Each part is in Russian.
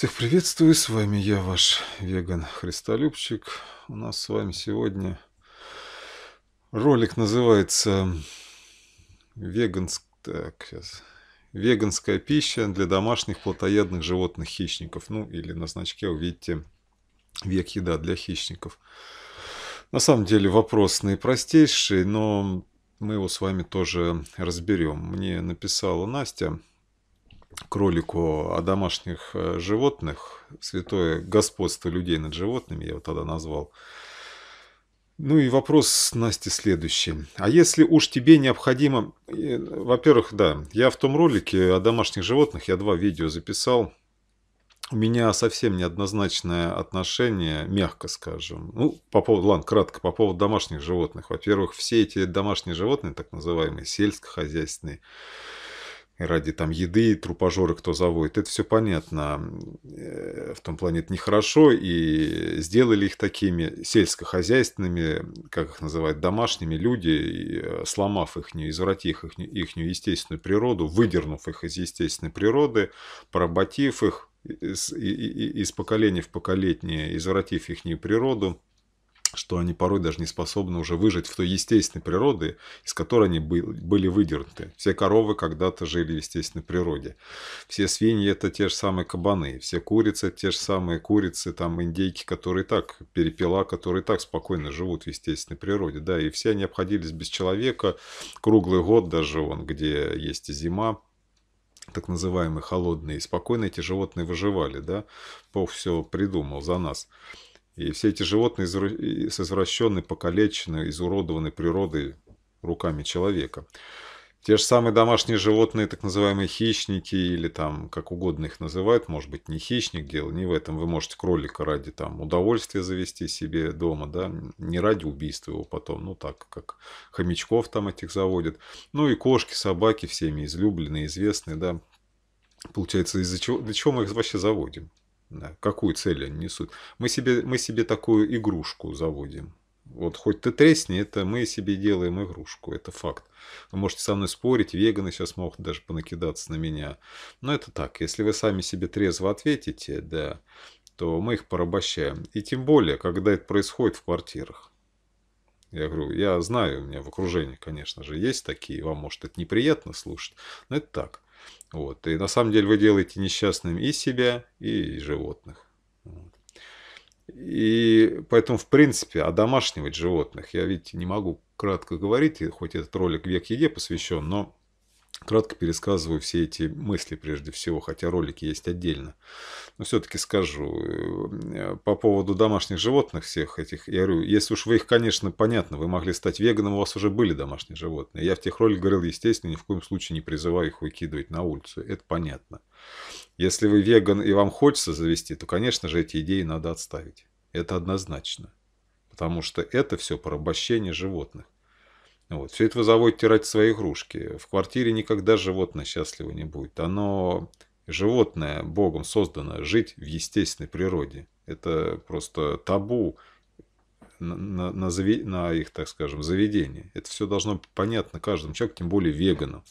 Всех приветствую, с вами я, ваш веган Христолюбчик. У нас с вами сегодня ролик называется «Веганская пища для домашних плотоядных животных хищников». Ну или на значке увидите «Век еда для хищников». На самом деле вопрос наипростейший, но мы его с вами тоже разберем. Мне написала Настя к ролику о домашних животных, святое господство людей над животными, я его тогда назвал. Ну и вопрос Насти следующий. А если уж тебе необходимо... Во-первых, да, я в том ролике о домашних животных, я 2 видео записал. У меня совсем неоднозначное отношение, мягко скажем. Ну, по поводу, ладно, кратко, по поводу домашних животных. Во-первых, все эти домашние животные, так называемые сельскохозяйственные, ради там еды, трупожоры, кто заводит, это все понятно. В том плане это нехорошо. И сделали их такими сельскохозяйственными, как их называют, домашними люди, сломав их, извратив их естественную природу, выдернув их из естественной природы, поработив их из поколения в поколение, извратив их природу, что они порой даже не способны уже выжить в той естественной природе, из которой они были выдернуты. Все коровы когда-то жили в естественной природе. Все свиньи – это те же самые кабаны. Все курицы – это те же самые курицы, там индейки, которые так, перепела, которые так спокойно живут в естественной природе. Да, и все они обходились без человека. Круглый год даже, вон, где есть и зима, так называемые холодные, и спокойно эти животные выживали. Да? Бог все придумал за нас. И все эти животные с извращенной, покалеченной, изуродованной природой руками человека. Те же самые домашние животные, так называемые хищники, или там как угодно их называют, может быть, не хищник, дело не в этом. Вы можете кролика ради там удовольствия завести себе дома, да, не ради убийства его потом, ну так, как хомячков там этих заводят. Ну и кошки, собаки, всеми излюбленные, известные, да. Получается, из-за чего, для чего мы их вообще заводим? Да, какую цель они несут? Мы себе такую игрушку заводим. Вот хоть ты тресни, это мы себе делаем игрушку. Это факт. Вы можете со мной спорить, веганы сейчас могут даже понакидаться на меня. Но это так. Если вы сами себе трезво ответите, да, то мы их порабощаем. И тем более, когда это происходит в квартирах. Я говорю, я знаю, у меня в окружении, конечно же, есть такие. Вам, может, это неприятно слушать, но это так. Вот. И на самом деле вы делаете несчастными и себя, и животных. И поэтому, в принципе, одомашнивать животных, я ведь не могу кратко говорить, хоть этот ролик «Век еде» посвящен, но кратко пересказываю все эти мысли прежде всего, хотя ролики есть отдельно. Но все-таки скажу, по поводу домашних животных всех этих, я говорю, если уж вы их, конечно, понятно, вы могли стать веганом, у вас уже были домашние животные. Я в тех роликах говорил, естественно, ни в коем случае не призываю их выкидывать на улицу, это понятно. Если вы веган и вам хочется завести, то, конечно же, эти идеи надо отставить. Это однозначно, потому что это все порабощение животных. Вот. Все это вы заводите ради своей игрушки. В квартире никогда животное счастливо не будет. Оно, животное, Богом создано жить в естественной природе. Это просто табу на их, так скажем, заведение. Это все должно быть понятно каждому человеку, тем более вегану,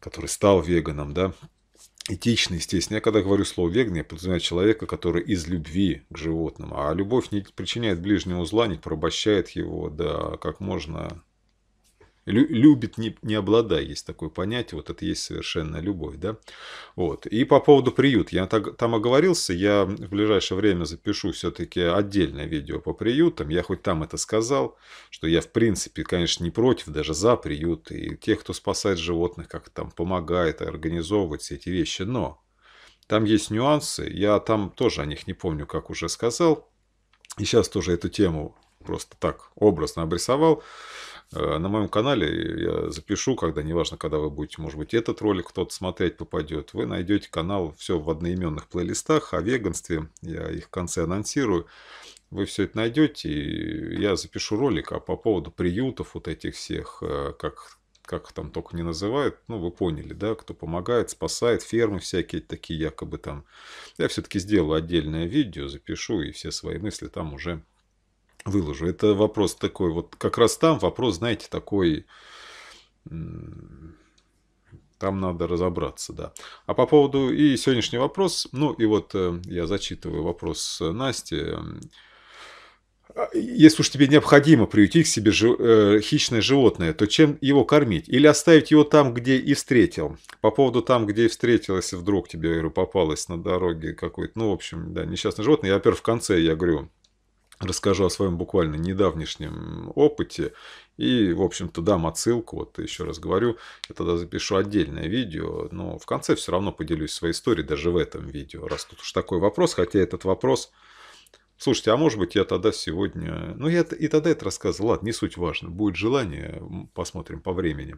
который стал веганом, да. Этично, естественно. Я когда говорю слово «веган», я подразумеваю человека, который из любви к животным. А любовь не причиняет ближнего зла, не порабощает его, да, как можно... Любит, не обладая, есть такое понятие, вот это есть совершенная любовь, да. Вот. И по поводу приюта, я там оговорился, я в ближайшее время запишу все-таки отдельное видео по приютам, я хоть там это сказал, что я в принципе, конечно, не против, даже за приют, и тех, кто спасает животных, как там помогает, организовывает все эти вещи, но там есть нюансы, я там тоже о них не помню, как уже сказал, и сейчас тоже эту тему просто так образно обрисовал. На моем канале я запишу, когда, неважно, когда вы будете, может быть, этот ролик кто-то смотреть попадет, вы найдете канал, все в одноименных плейлистах о веганстве, я их в конце анонсирую, вы все это найдете, и я запишу ролик, а по поводу приютов вот этих всех, как там только не называют, ну, вы поняли, да, кто помогает, спасает, фермы всякие такие якобы там, я все-таки сделаю отдельное видео, запишу и все свои мысли там уже выложу. Это вопрос такой, вот как раз там вопрос, знаете, такой Там надо разобраться, да. А по поводу и сегодняшний вопрос, ну и вот я зачитываю вопрос Насти. Если уж тебе необходимо приютить к себе хищное животное, то чем его кормить? Или оставить его там, где и встретил? По поводу там, где и встретил, если вдруг тебе, говорю, попалось на дороге какое-то, ну, в общем, да, несчастное животное. Я, во-первых, в конце, я говорю, расскажу о своем буквально недавнешнем опыте. И, в общем-то, дам отсылку, вот еще раз говорю, я тогда запишу отдельное видео, но в конце все равно поделюсь своей историей даже в этом видео, раз тут уж такой вопрос, хотя этот вопрос... Слушайте, а может быть я тогда сегодня... Ну, я и тогда это рассказывал, ладно, не суть важно, будет желание, посмотрим по времени.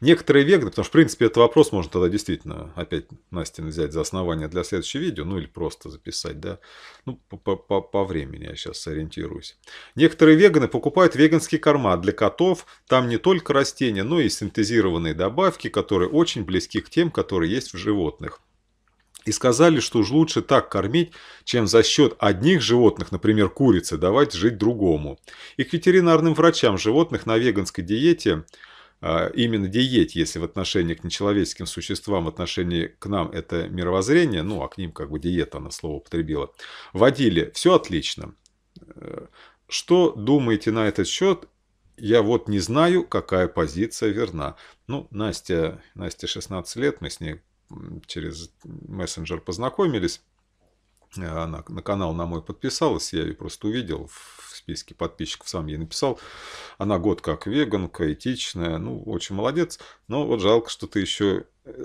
Некоторые веганы, потому что, в принципе, этот вопрос можно тогда действительно опять, Настя, взять за основание для следующего видео, ну или просто записать, да, ну, по времени я сейчас сориентируюсь. Некоторые веганы покупают веганские корма для котов, там не только растения, но и синтезированные добавки, которые очень близки к тем, которые есть в животных. И сказали, что уж лучше так кормить, чем за счет одних животных, например, курицы, давать жить другому. И к ветеринарным врачам животных на веганской диете... Именно диете, если в отношении к нечеловеческим существам, в отношении к нам это мировоззрение, ну, а к ним как бы диета, она слово употребила, водили. Все отлично. Что думаете на этот счет? Я вот не знаю, какая позиция верна. Ну, Настя 16 лет, мы с ней через мессенджер познакомились. Она на канал на мой подписалась, я ее просто увидел в списке подписчиков, сам ей написал. Она год как веганка, этичная, ну, очень молодец. Но вот жалко, что ты еще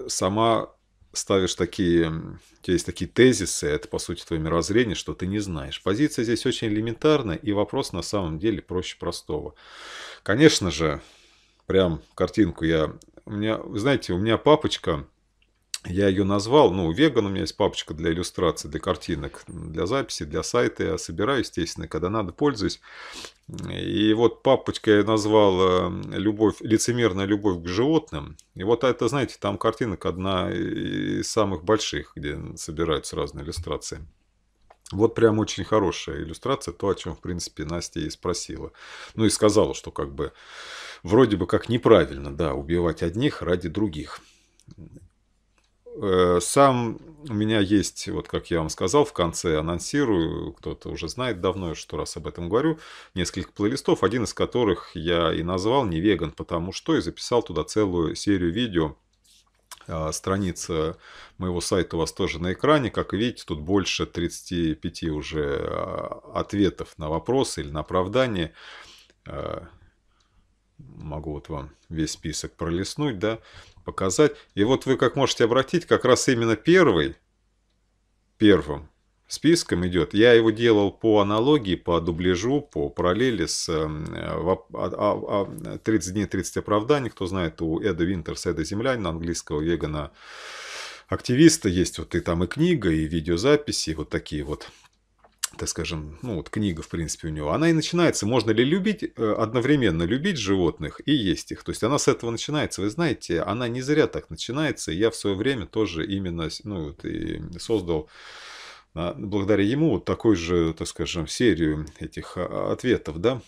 сама ставишь такие, у тебя есть такие тезисы, это, по сути, твое мировоззрение, что ты не знаешь. Позиция здесь очень элементарная, и вопрос на самом деле проще простого. Конечно же, прям картинку я... Вы знаете, у меня папочка... Я ее назвал, ну, веган, у меня есть папочка для иллюстраций, для картинок, для записи, для сайта. Я собираю, естественно, когда надо, пользуюсь. И вот папочка я назвал «Любовь, лицемерная любовь к животным». И вот это, знаете, там картинок одна из самых больших, где собираются разные иллюстрации. Вот прям очень хорошая иллюстрация, то, о чем, в принципе, Настя и спросила. Ну, и сказала, что как бы вроде бы как неправильно, да, убивать одних ради других. Сам у меня есть, вот как я вам сказал, в конце анонсирую, кто-то уже знает давно, что раз об этом говорю, несколько плейлистов, один из которых я и назвал «Не веган», потому что и записал туда целую серию видео. Страница моего сайта у вас тоже на экране. Как видите, тут больше 35 уже ответов на вопросы или на оправдания. Могу вот вам весь список пролистнуть, да, показать. И вот вы как можете обратить, как раз именно первым списком идет. Я его делал по аналогии, по дубляжу, по параллели с 30 дней, 30 оправданий. Кто знает, у Эда Уинтерса, Эда Землянина, английского вегана-активиста, есть вот и там и книга, и видеозаписи, и вот такие вот. Так скажем, ну вот книга, в принципе, у него, она и начинается, можно ли любить, одновременно любить животных и есть их. То есть она с этого начинается, вы знаете, она не зря так начинается. Я в свое время тоже именно, ну, вот и создал, благодаря ему, вот такой же, так скажем, серию этих ответов, да.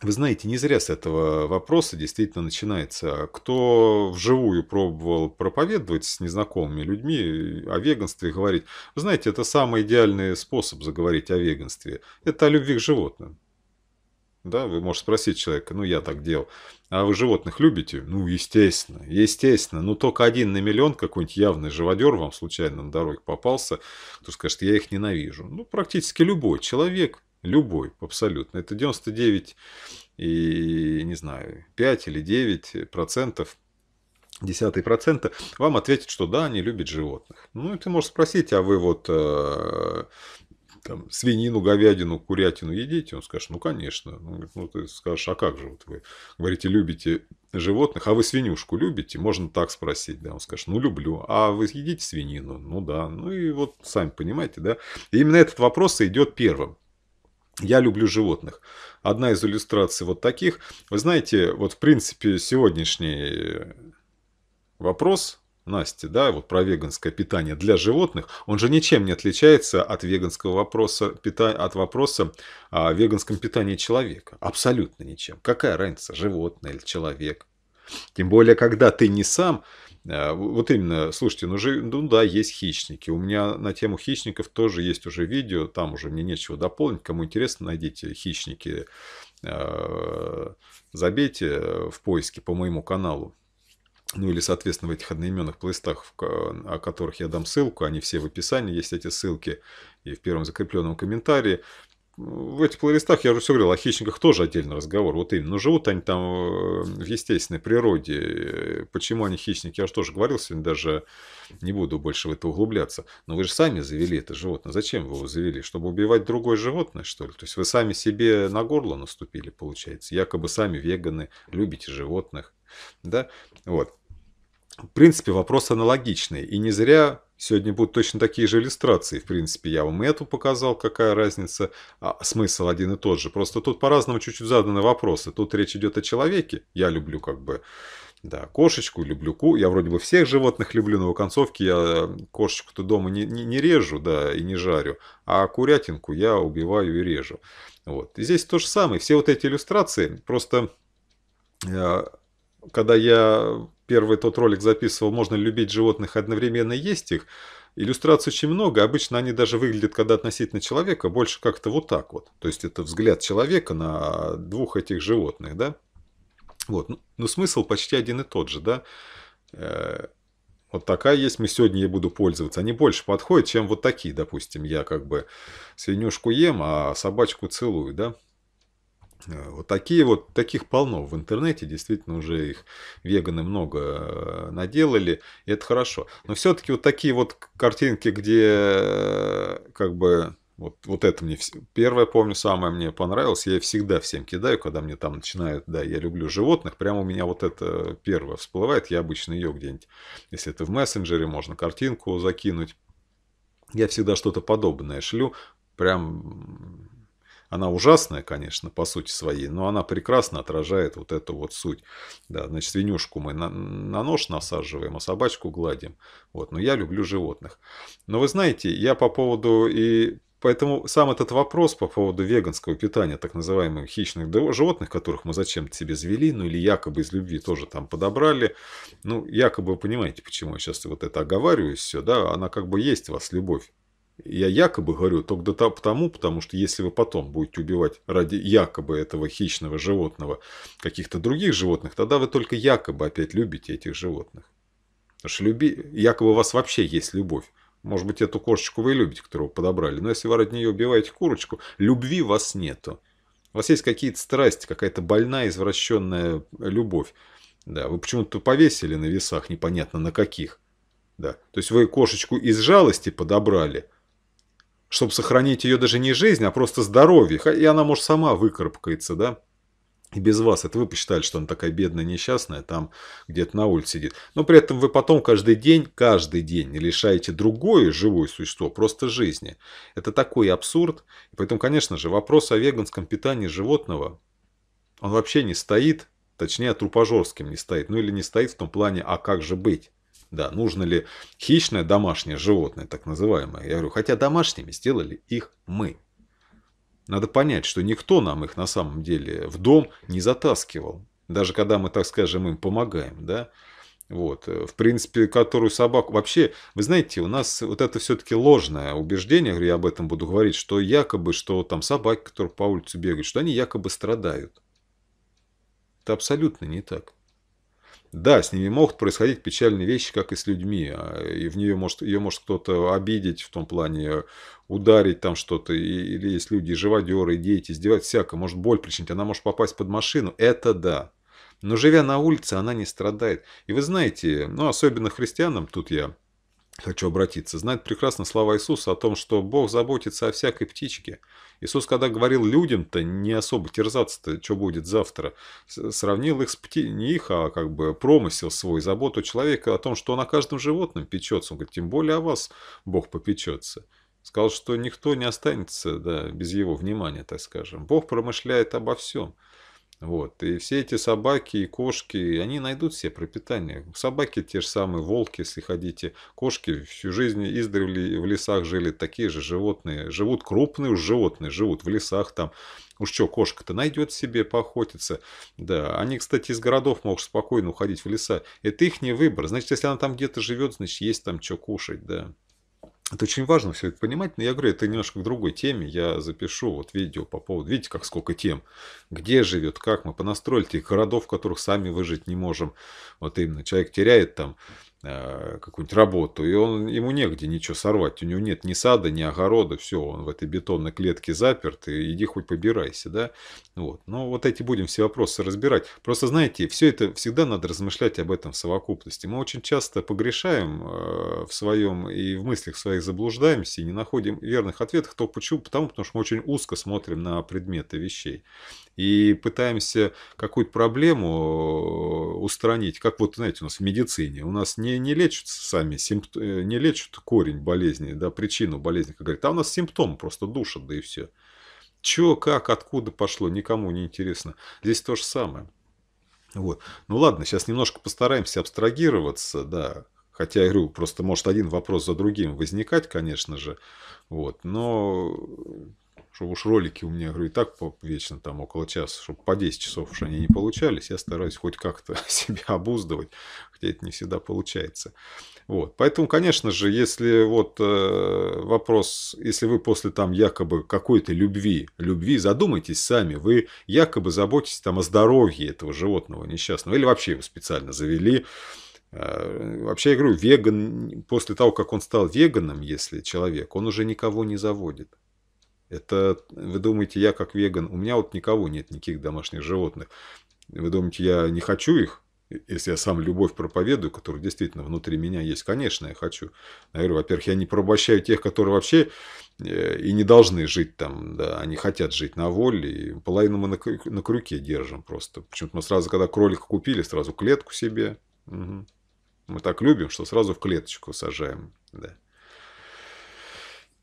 Вы знаете, не зря с этого вопроса действительно начинается. Кто вживую пробовал проповедовать с незнакомыми людьми о веганстве, говорить, вы знаете, это самый идеальный способ заговорить о веганстве. Это о любви к животным. Да, вы можете спросить человека, ну я так делал, а вы животных любите? Ну естественно, естественно, но только один на миллион какой-нибудь явный живодер вам случайно на дороге попался, кто скажет, я их ненавижу. Ну практически любой человек. Любой, абсолютно. Это 99 и, не знаю, 5 или 9%, десятые процента, вам ответят, что да, они любят животных. Ну, и ты можешь спросить, а вы вот там, свинину, говядину, курятину едите? Он скажет, ну, конечно. Он говорит, ну, ты скажешь, а как же вот вы говорите, любите животных, а вы свинюшку любите? Можно так спросить, да, он скажет, ну, люблю. А вы едите свинину? Ну, да. Ну, и вот сами понимаете, да. И именно этот вопрос идет первым. Я люблю животных. Одна из иллюстраций вот таких. Вы знаете, вот в принципе сегодняшний вопрос Насти, да, вот про веганское питание для животных, он же ничем не отличается от веганского вопроса, от вопроса о веганском питании человека. Абсолютно ничем. Какая разница, животное или человек? Тем более, когда ты не сам. Вот именно, слушайте, ну да, есть хищники. У меня на тему хищников тоже есть уже видео, там уже мне нечего дополнить. Кому интересно, найдите «Хищники», забейте в поиске по моему каналу. Ну или, соответственно, в этих одноименных плейлистах, о которых я дам ссылку, они все в описании, есть эти ссылки и в первом закрепленном комментарии. В этих плейлистах, я уже все говорил, о хищниках тоже отдельный разговор. Вот именно, но живут они там в естественной природе. Почему они хищники, я же тоже говорил, сегодня даже не буду больше в это углубляться. Но вы же сами завели это животное. Зачем вы его завели? Чтобы убивать другое животное, что ли? То есть вы сами себе на горло наступили, получается. Якобы сами веганы, любите животных. Да? Вот. В принципе, вопрос аналогичный. И не зря сегодня будут точно такие же иллюстрации. В принципе, я вам эту показал, какая разница. Смысл один и тот же. Просто тут по-разному чуть-чуть заданы вопросы. Тут речь идет о человеке. Я люблю как бы да, кошечку, люблю ку. Я вроде бы всех животных люблю, но в концовке я кошечку-то дома не режу, да, и не жарю. А курятинку я убиваю и режу. Вот. И здесь то же самое. Все вот эти иллюстрации. Просто когда я первый тот ролик записывал, можно любить животных одновременно и есть их. Иллюстраций очень много. Обычно они даже выглядят, когда относительно человека, больше как-то вот так вот. То есть это взгляд человека на двух этих животных, да? Вот. Но смысл почти один и тот же, да? Вот такая есть, мы сегодня ей буду пользоваться. Они больше подходят, чем вот такие, допустим. Я как бы свинюшку ем, а собачку целую, да? Вот такие вот, таких полно в интернете, действительно уже их веганы много наделали, и это хорошо. Но все-таки вот такие вот картинки, где как бы вот это мне первое, помню, самое мне понравилось, я всегда всем кидаю, когда мне там начинают, да, я люблю животных, прямо у меня вот это первое всплывает, я обычно ее где-нибудь, если это в мессенджере, можно картинку закинуть, я всегда что-то подобное шлю, прям. Она ужасная, конечно, по сути своей, но она прекрасно отражает вот эту вот суть. Да, значит, свинюшку мы на нож насаживаем, а собачку гладим. Вот, но я люблю животных. Но вы знаете, я по поводу и... Поэтому сам этот вопрос по поводу веганского питания, так называемых хищных животных, которых мы зачем-то себе завели, ну или якобы из любви тоже там подобрали. Ну, якобы, вы понимаете, почему я сейчас вот это оговариваюсь, все, да, она как бы есть у вас, любовь. Я якобы говорю только потому что если вы потом будете убивать ради якобы этого хищного животного каких-то других животных, тогда вы только якобы опять любите этих животных. Потому что якобы у вас вообще есть любовь. Может быть, эту кошечку вы любите, которую вы подобрали, но если вы ради нее убиваете курочку, любви у вас нету. У вас есть какие-то страсти, какая-то больная, извращенная любовь. Да, вы почему-то повесили на весах, непонятно на каких. Да. То есть вы кошечку из жалости подобрали, чтобы сохранить ее даже не жизнь, а просто здоровье. И она, может, сама выкарабкается, да? И без вас. Это вы посчитали, что она такая бедная, несчастная, там где-то на улице сидит. Но при этом вы потом каждый день лишаете другое живое существо просто жизни. Это такой абсурд. И поэтому, конечно же, вопрос о веганском питании животного, он вообще не стоит, точнее, о трупожорском не стоит. Ну или не стоит в том плане, а как же быть? Да, нужно ли хищное домашнее животное, так называемое. Я говорю, хотя домашними сделали их мы. Надо понять, что никто нам их на самом деле в дом не затаскивал. Даже когда мы, так скажем, им помогаем, да. Вот, в принципе, которую собаку... Вообще, вы знаете, у нас вот это все-таки ложное убеждение, я об этом буду говорить, что якобы, что там собаки, которые по улице бегают, что они якобы страдают. Это абсолютно не так. Да, с ними могут происходить печальные вещи, как и с людьми. И в нее может кто-то обидеть, в том плане ударить там что-то. Или есть люди, живодеры, дети, издевать всякое. Может боль причинить, она может попасть под машину. Это да. Но живя на улице, она не страдает. И вы знаете, ну особенно христианам, тут я хочу обратиться, знают прекрасно слова Иисуса о том, что Бог заботится о всякой птичке. Иисус, когда говорил людям-то не особо терзаться-то, что будет завтра, сравнил их с не их, а как бы промысел свой, заботу человека о том, что он о каждом животном печется. Он говорит, тем более о вас Бог попечется. Сказал, что никто не останется, да, без его внимания, так скажем. Бог промышляет обо всем. Вот. И все эти собаки и кошки, они найдут себе пропитание. Собаки те же самые, волки, если хотите. Кошки всю жизнь издревле в лесах жили, такие же животные. Живут крупные уж животные, живут в лесах там. Уж что, кошка-то найдет себе, поохотится. Да, они, кстати, из городов могут спокойно уходить в леса. Это их не выбор. Значит, если она там где-то живет, значит, есть там что кушать, да. Это очень важно все это понимать, но я говорю, это немножко к другой теме, я запишу вот видео по поводу, видите, как сколько тем, где живет, как мы понастроили тех городов, в которых сами выжить не можем, вот именно человек теряет там какую-нибудь работу, и ему негде ничего сорвать, у него нет ни сада, ни огорода, все, он в этой бетонной клетке заперт, и иди хоть побирайся, да, вот, но вот эти будем все вопросы разбирать, просто знаете, все это, всегда надо размышлять об этом в совокупности, мы очень часто погрешаем в своем и в мыслях своих, заблуждаемся и не находим верных ответов, то почему? Потому что мы очень узко смотрим на предметы вещей и пытаемся какую-то проблему устранить, как вот, знаете, у нас в медицине, у нас не лечат сами симптомы, не лечат корень болезни, да, причину болезни, как говорят, а у нас симптомы просто душат, да и все. Чё, как, откуда пошло, никому не интересно. Здесь то же самое. Вот. Ну ладно, сейчас немножко постараемся абстрагироваться, да. Хотя, я говорю, просто может один вопрос за другим возникать, конечно же. Вот. Но чтобы уж ролики у меня, говорю, и так вечно там около часа, чтобы по 10 часов уж они не получались, я стараюсь хоть как-то себя обуздывать, хотя это не всегда получается. Вот. Поэтому, конечно же, если вот вопрос, если вы после там якобы какой-то любви, задумайтесь сами, вы якобы заботитесь там о здоровье этого животного несчастного, или вообще его специально завели. Вообще, я говорю, веган, после того, как он стал веганом, если человек, он уже никого не заводит. Это, вы думаете, я как веган, у меня вот никого нет, никаких домашних животных. Вы думаете, я не хочу их, если я сам любовь проповедую, которая действительно внутри меня есть? Конечно, я хочу. Я говорю, во-первых, я не порабощаю тех, которые вообще и не должны жить там, да, они хотят жить на воле, и половину мы на крюке держим просто. Почему-то мы сразу, когда кролика купили, сразу клетку себе. Угу. Мы так любим, что сразу в клеточку сажаем. Да.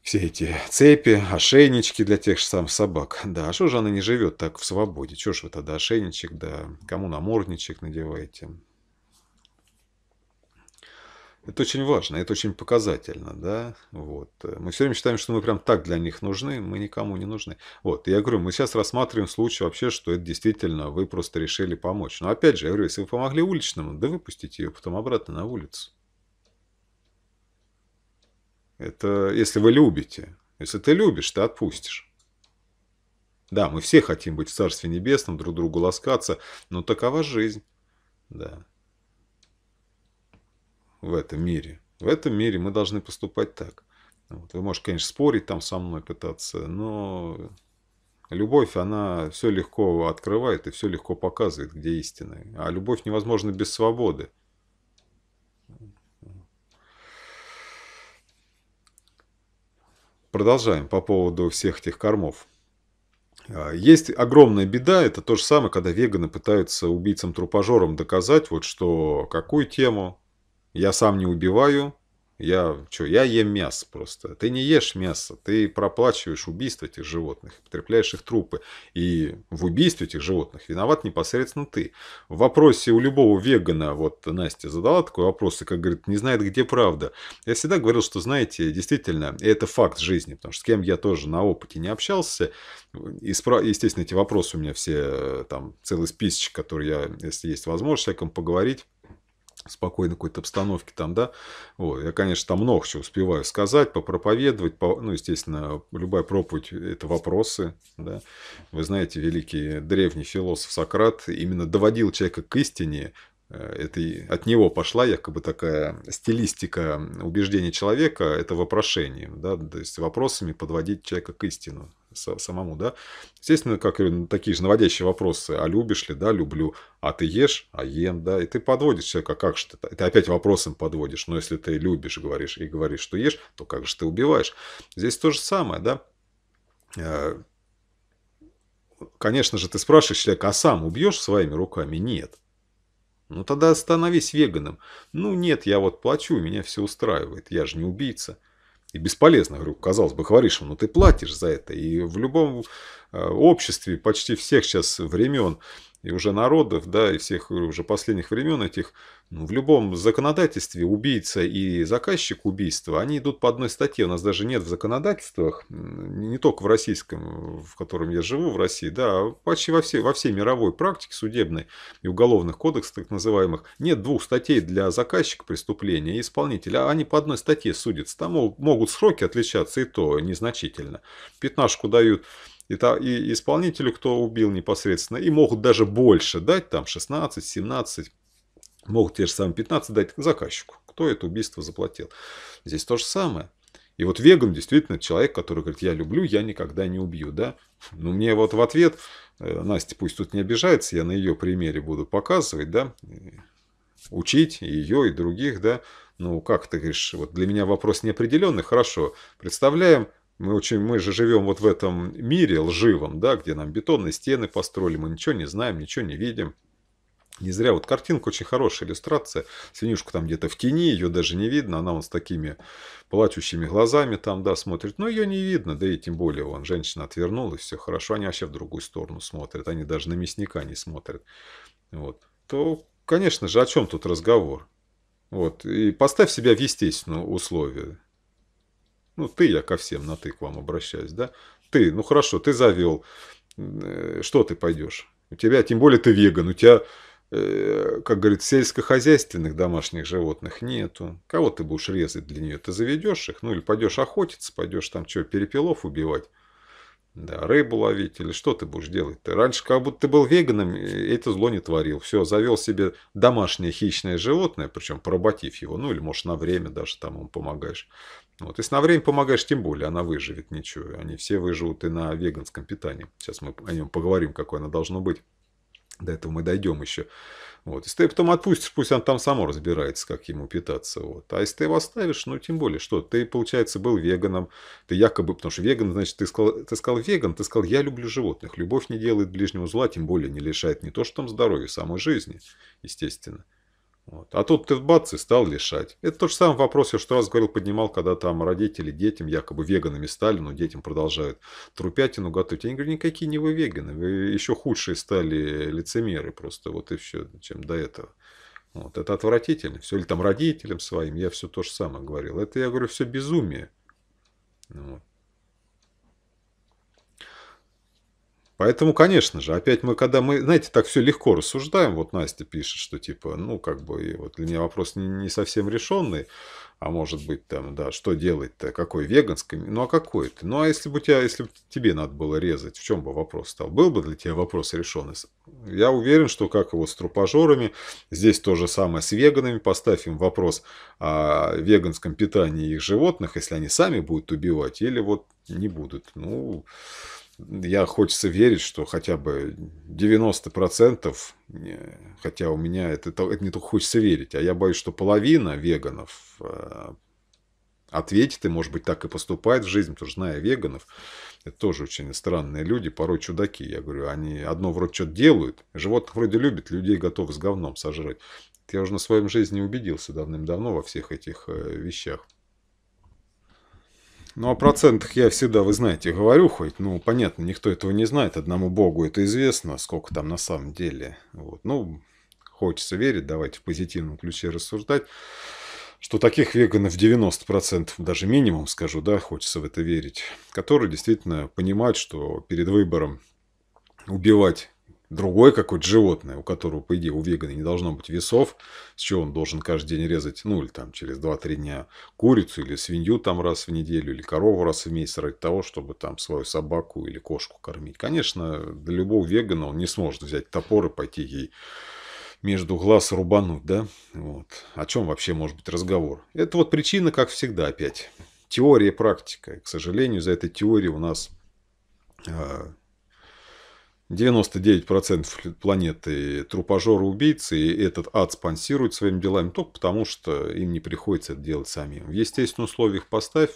Все эти цепи, ошейнички для тех же самых собак. Да, а что же она не живет так в свободе? Чего ж вы тогда ошейничек, да, кому намордничек надеваете? Это очень важно, это очень показательно, да, вот. Мы все время считаем, что мы прям так для них нужны, мы никому не нужны. Вот, я говорю, мы сейчас рассматриваем случай вообще, что это действительно вы просто решили помочь. Но опять же, я говорю, если вы помогли уличному, да выпустите ее потом обратно на улицу. Это если вы любите. Если ты любишь, ты отпустишь. Да, мы все хотим быть в Царстве Небесном, друг другу ласкаться, но такова жизнь, да. В этом мире мы должны поступать так. Вот. Вы можете, конечно, спорить там со мной, пытаться, но любовь, она все легко открывает и все легко показывает, где истина. А любовь невозможна без свободы. Продолжаем по поводу всех этих кормов. Есть огромная беда, это то же самое, когда веганы пытаются убийцам-трупожорам доказать, вот что, какую тему... Я сам не убиваю, я ем мясо просто. Ты не ешь мясо, ты проплачиваешь убийство этих животных, потребляешь их трупы. И в убийстве этих животных виноват непосредственно ты. В вопросе у любого вегана, вот Настя задала такой вопрос, и, как говорит, не знает, где правда. Я всегда говорил, что, знаете, действительно, это факт жизни, потому что с кем я тоже на опыте не общался. Естественно, эти вопросы у меня все, там, целый списочек, который я, если есть возможность, всяком поговорить. Спокойно какой-то обстановке там, да. Вот. Я, конечно, там много чего успеваю сказать, попроповедовать. Ну, естественно, любая проповедь – это вопросы, да. Вы знаете, великий древний философ Сократ именно доводил человека к истине. Это от него пошла якобы такая стилистика убеждения человека – это вопрошением, да, то есть вопросами подводить человека к истину самому, да. Естественно, как такие же наводящие вопросы, а любишь ли, да, люблю, а ты ешь, а ем, да, и ты подводишь человека, а как же ты опять вопросом подводишь, но если ты любишь, говоришь, и говоришь, что ешь, то как же ты убиваешь. Здесь то же самое, да. Конечно же, ты спрашиваешь человека, а сам убьешь своими руками? Нет. Ну тогда становись веганом. Ну нет, я вот плачу, меня все устраивает, я же не убийца. И бесполезно, говорю, казалось бы, говоришь, но ты платишь за это. И в любом обществе почти всех сейчас времен и уже народов, да, и всех уже последних времен этих, ну, в любом законодательстве убийца и заказчик убийства, они идут по одной статье. У нас даже нет в законодательствах, не только в российском, в котором я живу, в России, да, почти во всей мировой практике судебной и уголовных кодексах так называемых, нет двух статей для заказчика преступления и исполнителя. Они по одной статье судятся. Там могут сроки отличаться, и то незначительно. Пятнашку дают и исполнителю, кто убил непосредственно, и могут даже больше дать, там 16, 17, могут те же самые 15 дать заказчику, кто это убийство заплатил. Здесь то же самое. И вот веган действительно человек, который говорит, я люблю, я никогда не убью. Да? Ну, мне вот в ответ, Настя пусть тут не обижается, я на ее примере буду показывать, да, учить ее и других, да. Ну, как ты говоришь, вот для меня вопрос неопределенный, хорошо, представляем, мы же живем вот в этом мире лживом, да, где нам бетонные стены построили, мы ничего не знаем, ничего не видим. Не зря вот картинка, очень хорошая иллюстрация. Свинюшка там где-то в тени, ее даже не видно. Она вот с такими плачущими глазами там, да, смотрит. Но ее не видно, да и тем более вон, женщина отвернулась, все хорошо. Они вообще в другую сторону смотрят, они даже на мясника не смотрят. Вот. То, конечно же, о чем тут разговор? Вот. И поставь себя в естественные условия. Ну, ты, я ко всем на ты к вам обращаюсь, да? Ты, ну хорошо, ты завел. Что ты пойдешь? У тебя, тем более ты веган, у тебя, как говорит, сельскохозяйственных домашних животных нету. Кого ты будешь резать для нее? Ты заведешь их? Ну, или пойдешь охотиться, пойдешь там что, перепелов убивать? Да, рыбу ловить, или что ты будешь делать? Ты раньше, как будто ты был веганом, это зло не творил. Все, завел себе домашнее хищное животное, причем поработив его, ну или, может, на время даже там ему помогаешь. Вот. Если на время помогаешь, тем более она выживет, ничего. Они все выживут и на веганском питании. Сейчас мы о нем поговорим, какое оно должно быть. До этого мы дойдем еще. Вот. Если ты потом отпустишь, пусть он там само разбирается, как ему питаться. Вот. А если ты его оставишь, ну тем более, что ты, получается, был веганом. Ты якобы, потому что веган, значит, ты сказал веган, ты сказал, я люблю животных. Любовь не делает ближнего зла, тем более не лишает не то, что там здоровья, самой жизни, естественно. Вот. А тут ты в бац и стал лишать. Это тот же самый вопрос, я что раз говорил, поднимал, когда там родители детям якобы веганами стали, но детям продолжают трупятину готовить. Я не говорю, никакие не вы веганы, вы еще худшие стали лицемеры просто, вот и все, чем до этого. Вот. Это отвратительно. Все ли там родителям своим, я все то же самое говорил. Это, я говорю, все безумие. Вот. Поэтому, конечно же, опять мы, когда мы, знаете, так все легко рассуждаем, вот Настя пишет, что типа, ну, как бы, и вот для меня вопрос не совсем решенный, а может быть, там, да, что делать-то, какой веганский, ну, а какой ты? Ну, а если бы тебе надо было резать, в чем бы вопрос стал? Был бы для тебя вопрос решенный? Я уверен, что как и вот с трупожорами, здесь то же самое с веганами, поставь им вопрос о веганском питании их животных, если они сами будут убивать или вот не будут, ну... Я хочется верить, что хотя бы 90%, хотя у меня это не только хочется верить, а я боюсь, что половина веганов ответит и, может быть, так и поступает в жизнь, потому что, зная веганов, это тоже очень странные люди, порой чудаки. Я говорю, они одно вроде что-то делают, животных вроде любят, людей готовы с говном сожрать. Я уже на своем жизни убедился давным-давно во всех этих вещах. Ну, о процентах я всегда, вы знаете, говорю хоть. Ну, понятно, никто этого не знает. Одному Богу это известно, сколько там на самом деле. Вот. Ну, хочется верить, давайте в позитивном ключе рассуждать, что таких веганов 90%, даже минимум, скажу, да, хочется в это верить, которые действительно понимают, что перед выбором убивать другое какое-то животное, у которого, по идее, у вегана не должно быть весов, с чего он должен каждый день резать, ну, или там через 2-3 дня курицу, или свинью там раз в неделю, или корову раз в месяц ради того, чтобы там свою собаку или кошку кормить. Конечно, для любого вегана он не сможет взять топор и пойти ей между глаз рубануть, да? Вот. О чем вообще может быть разговор? Это вот причина, как всегда, опять. Теория и практика. И, к сожалению, за этой теорией у нас... 99% планеты трупожоры-убийцы, и этот ад спонсирует своими делами только потому, что им не приходится это делать самим. В естественных условиях поставь,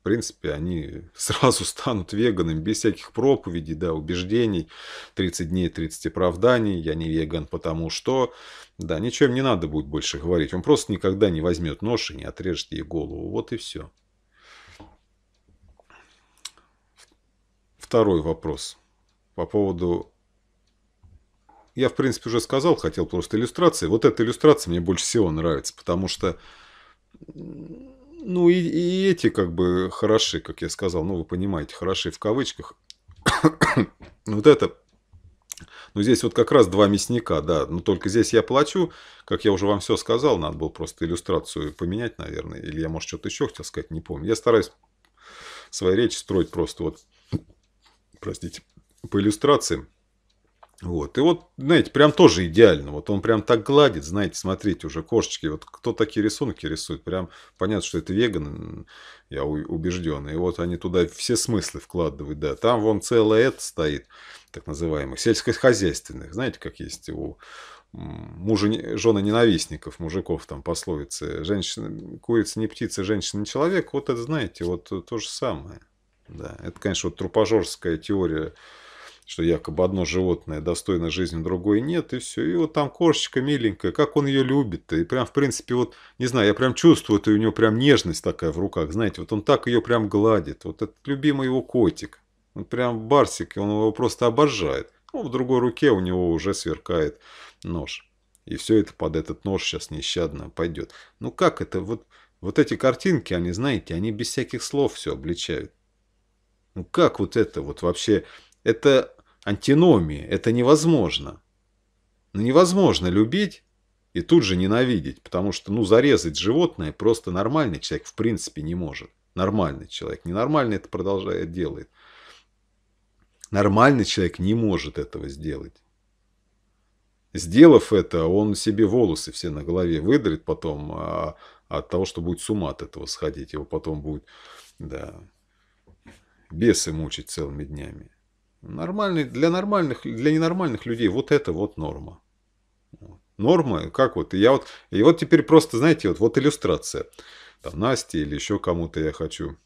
в принципе, они сразу станут веганами, без всяких проповедей, да, убеждений, 30 дней, 30 оправданий, я не веган, потому что, да, ничего им не надо будет больше говорить, он просто никогда не возьмет нож и не отрежет ей голову, вот и все. второй вопрос по поводу... Я, в принципе, уже сказал, хотел просто иллюстрации. Вот эта иллюстрация мне больше всего нравится, потому что... Ну, и эти как бы хороши, как я сказал, ну, вы понимаете, хороши в кавычках. Вот это... Ну, здесь вот как раз два мясника, да. Но только здесь я плачу, как я уже вам все сказал, надо было просто иллюстрацию поменять, наверное. Или я, может, что-то еще хотел сказать, не помню. Я стараюсь свои речи строить просто вот, простите, по иллюстрациям. Вот. И вот, знаете, прям тоже идеально. Вот он прям так гладит, знаете, смотрите, уже кошечки. Вот кто такие рисунки рисует, прям понятно, что это веганы, я убежден. И вот они туда все смыслы вкладывают, да. Там вон целое это стоит, так называемых, сельскохозяйственных. Знаете, как есть у мужа, жены ненавистников, мужиков, там пословицы. Женщина, курица не птица, женщина не человек. Вот это, знаете, вот то же самое. Да. Это, конечно, вот трупожорская теория, что якобы одно животное достойно жизни, другое нет, и все. И вот там кошечка миленькая, как он ее любит-то. И прям, в принципе, вот, не знаю, я прям чувствую, это у него прям нежность такая в руках, знаете, вот он так ее прям гладит. Вот этот любимый его котик, он прям барсик, он его просто обожает. Ну, в другой руке у него уже сверкает нож. И все это под этот нож сейчас нещадно пойдет. Ну, как это? Вот эти картинки, они, знаете, они без всяких слов все обличают. Ну, как вот это вот вообще... Это антиномия, это невозможно. Ну, невозможно любить и тут же ненавидеть, потому что, ну, зарезать животное просто нормальный человек в принципе не может. Нормальный человек. Ненормальный это продолжает делать. Нормальный человек не может этого сделать. Сделав это, он себе волосы все на голове выдрит потом, а от того, что будет с ума от этого сходить. Его потом будет, да, бесы мучить целыми днями. Нормальный, для ненормальных людей вот это вот норма. Норма, как вот, я вот, и вот теперь просто, знаете, вот иллюстрация. Там Насте или еще кому-то я хочу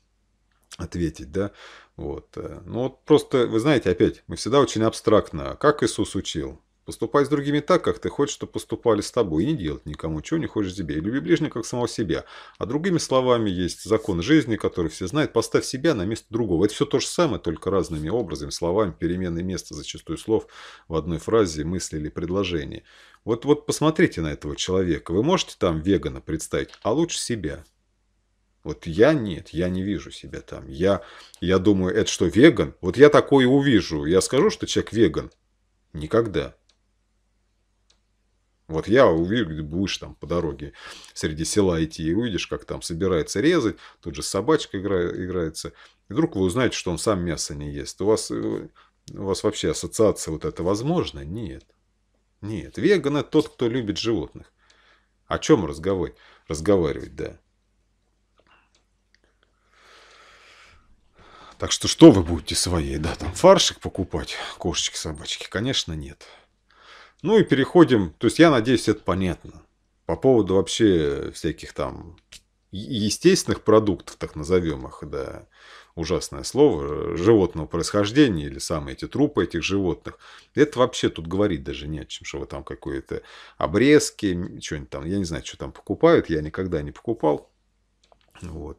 ответить, да. Вот. Ну вот просто, вы знаете, опять, мы всегда очень абстрактно, как Иисус учил. Поступай с другими так, как ты хочешь, чтобы поступали с тобой. И не делать никому, чего не хочешь себе. И люби ближнего, как самого себя. А другими словами, есть закон жизни, который все знают. Поставь себя на место другого. Это все то же самое, только разными образами, словами, переменные места, зачастую слов в одной фразе, мысли или предложении. Вот посмотрите на этого человека. Вы можете там вегана представить, а лучше себя. Вот я нет, я не вижу себя там. Я думаю, это что, веган? Вот я такое увижу. Я скажу, что человек веган? Никогда. Вот я увижу, будешь там по дороге среди села идти и увидишь, как там собирается резать, тут же собачка играется. И вдруг вы узнаете, что он сам мясо не ест. У вас вообще ассоциация вот это возможна? Нет. Нет. Веган – это тот, кто любит животных. О чем разговаривать, да. Так что что вы будете своей, да, там фаршик покупать, кошечки, собачки? Конечно, нет. Ну и переходим, то есть я надеюсь, это понятно. По поводу вообще всяких там естественных продуктов, так назовем их, да, ужасное слово, животного происхождения или самые эти трупы этих животных. Это вообще тут говорить даже не о чем, что вы там какие-то обрезки, что-нибудь там, я не знаю, что там покупают, я никогда не покупал. Вот,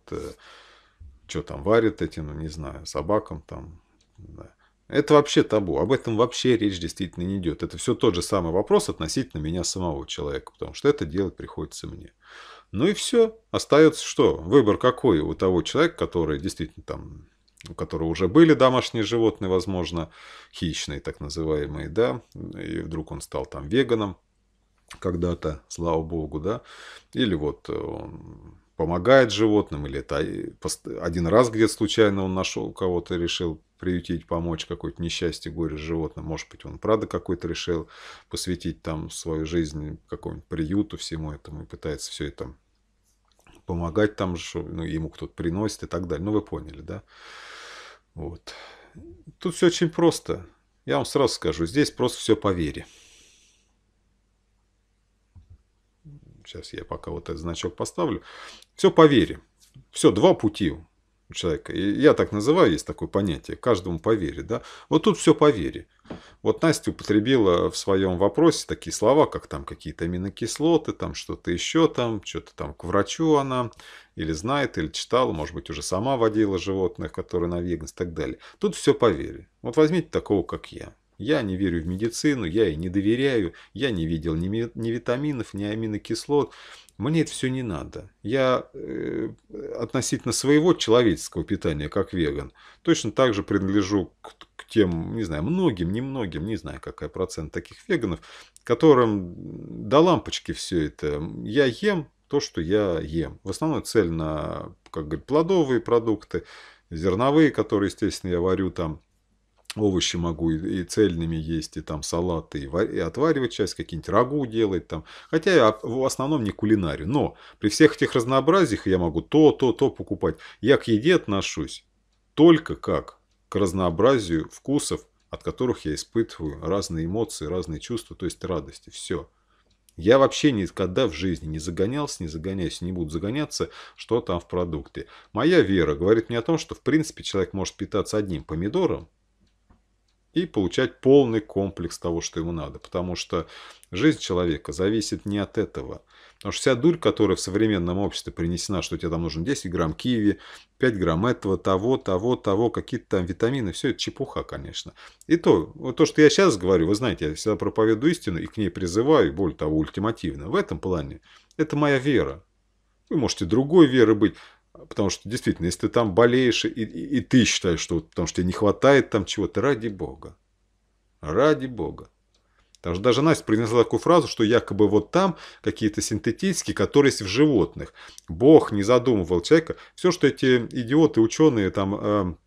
что там варят эти, ну не знаю, собакам там, да. Это вообще табу. Об этом вообще речь действительно не идет. Это все тот же самый вопрос относительно меня самого человека. Потому что это делать приходится мне. Ну и все. Остается что? Выбор какой у того человека, который действительно там... У которого уже были домашние животные, возможно, хищные так называемые, да. И вдруг он стал там веганом когда-то, слава богу, да. Или вот он... помогает животным, или это один раз где-то случайно он нашел кого-то, решил приютить, помочь, какое-то несчастье, горе с животным. Может быть, он правда какой-то решил посвятить там свою жизнь какому-нибудь приюту, всему этому, и пытается все это помогать там, что, ну, ему кто-то приносит и так далее. Ну, вы поняли, да? Вот. Тут все очень просто. Я вам сразу скажу, здесь просто все по вере. Сейчас я пока вот этот значок поставлю. Все по вере. Все, два пути у человека. И я так называю, есть такое понятие. Каждому по вере. Да? Вот тут все по вере. Вот Настя употребила в своем вопросе такие слова, как там какие-то аминокислоты, там что-то еще, там что-то там к врачу она или знает, или читала, может быть, уже сама водила животных, которые на веганс и так далее. Тут все по вере. Вот возьмите такого, как я. Я не верю в медицину, я ей не доверяю, я не видел ни витаминов, ни аминокислот. Мне это все не надо. Я относительно своего человеческого питания, как веган, точно так же принадлежу к тем, не знаю, многим, немногим, не знаю, какая процент таких веганов, которым до лампочки все это. Я ем то, что я ем. В основном цельно, как говорят, плодовые продукты, зерновые, которые, естественно, я варю там. Овощи могу и цельными есть, и там салаты, и отваривать часть, какие-нибудь рагу делать там. Хотя я в основном не кулинарию. Но при всех этих разнообразиях я могу то покупать. Я к еде отношусь только как к разнообразию вкусов, от которых я испытываю разные эмоции, разные чувства, то есть радости. Все. Я вообще никогда в жизни не загонялся, не загоняюсь, не буду загоняться, что там в продукте. Моя вера говорит мне о том, что в принципе человек может питаться одним помидором, и получать полный комплекс того, что ему надо. Потому что жизнь человека зависит не от этого. Потому что вся дурь, которая в современном обществе принесена, что тебе там нужно 10 грамм киви, 5 грамм этого, того, какие-то там витамины. Все это чепуха, конечно. И то, что я сейчас говорю, вы знаете, я всегда проповедую истину и к ней призываю, и более того, ультимативно. В этом плане это моя вера. Вы можете другой веры быть. Потому что, действительно, если ты там болеешь, и ты считаешь, что потому что тебе не хватает там чего-то, ради Бога. Ради Бога. Потому что даже Настя принесла такую фразу, что якобы вот там какие-то синтетические, которые есть в животных. Бог не задумывал человека. Все, что эти идиоты, ученые там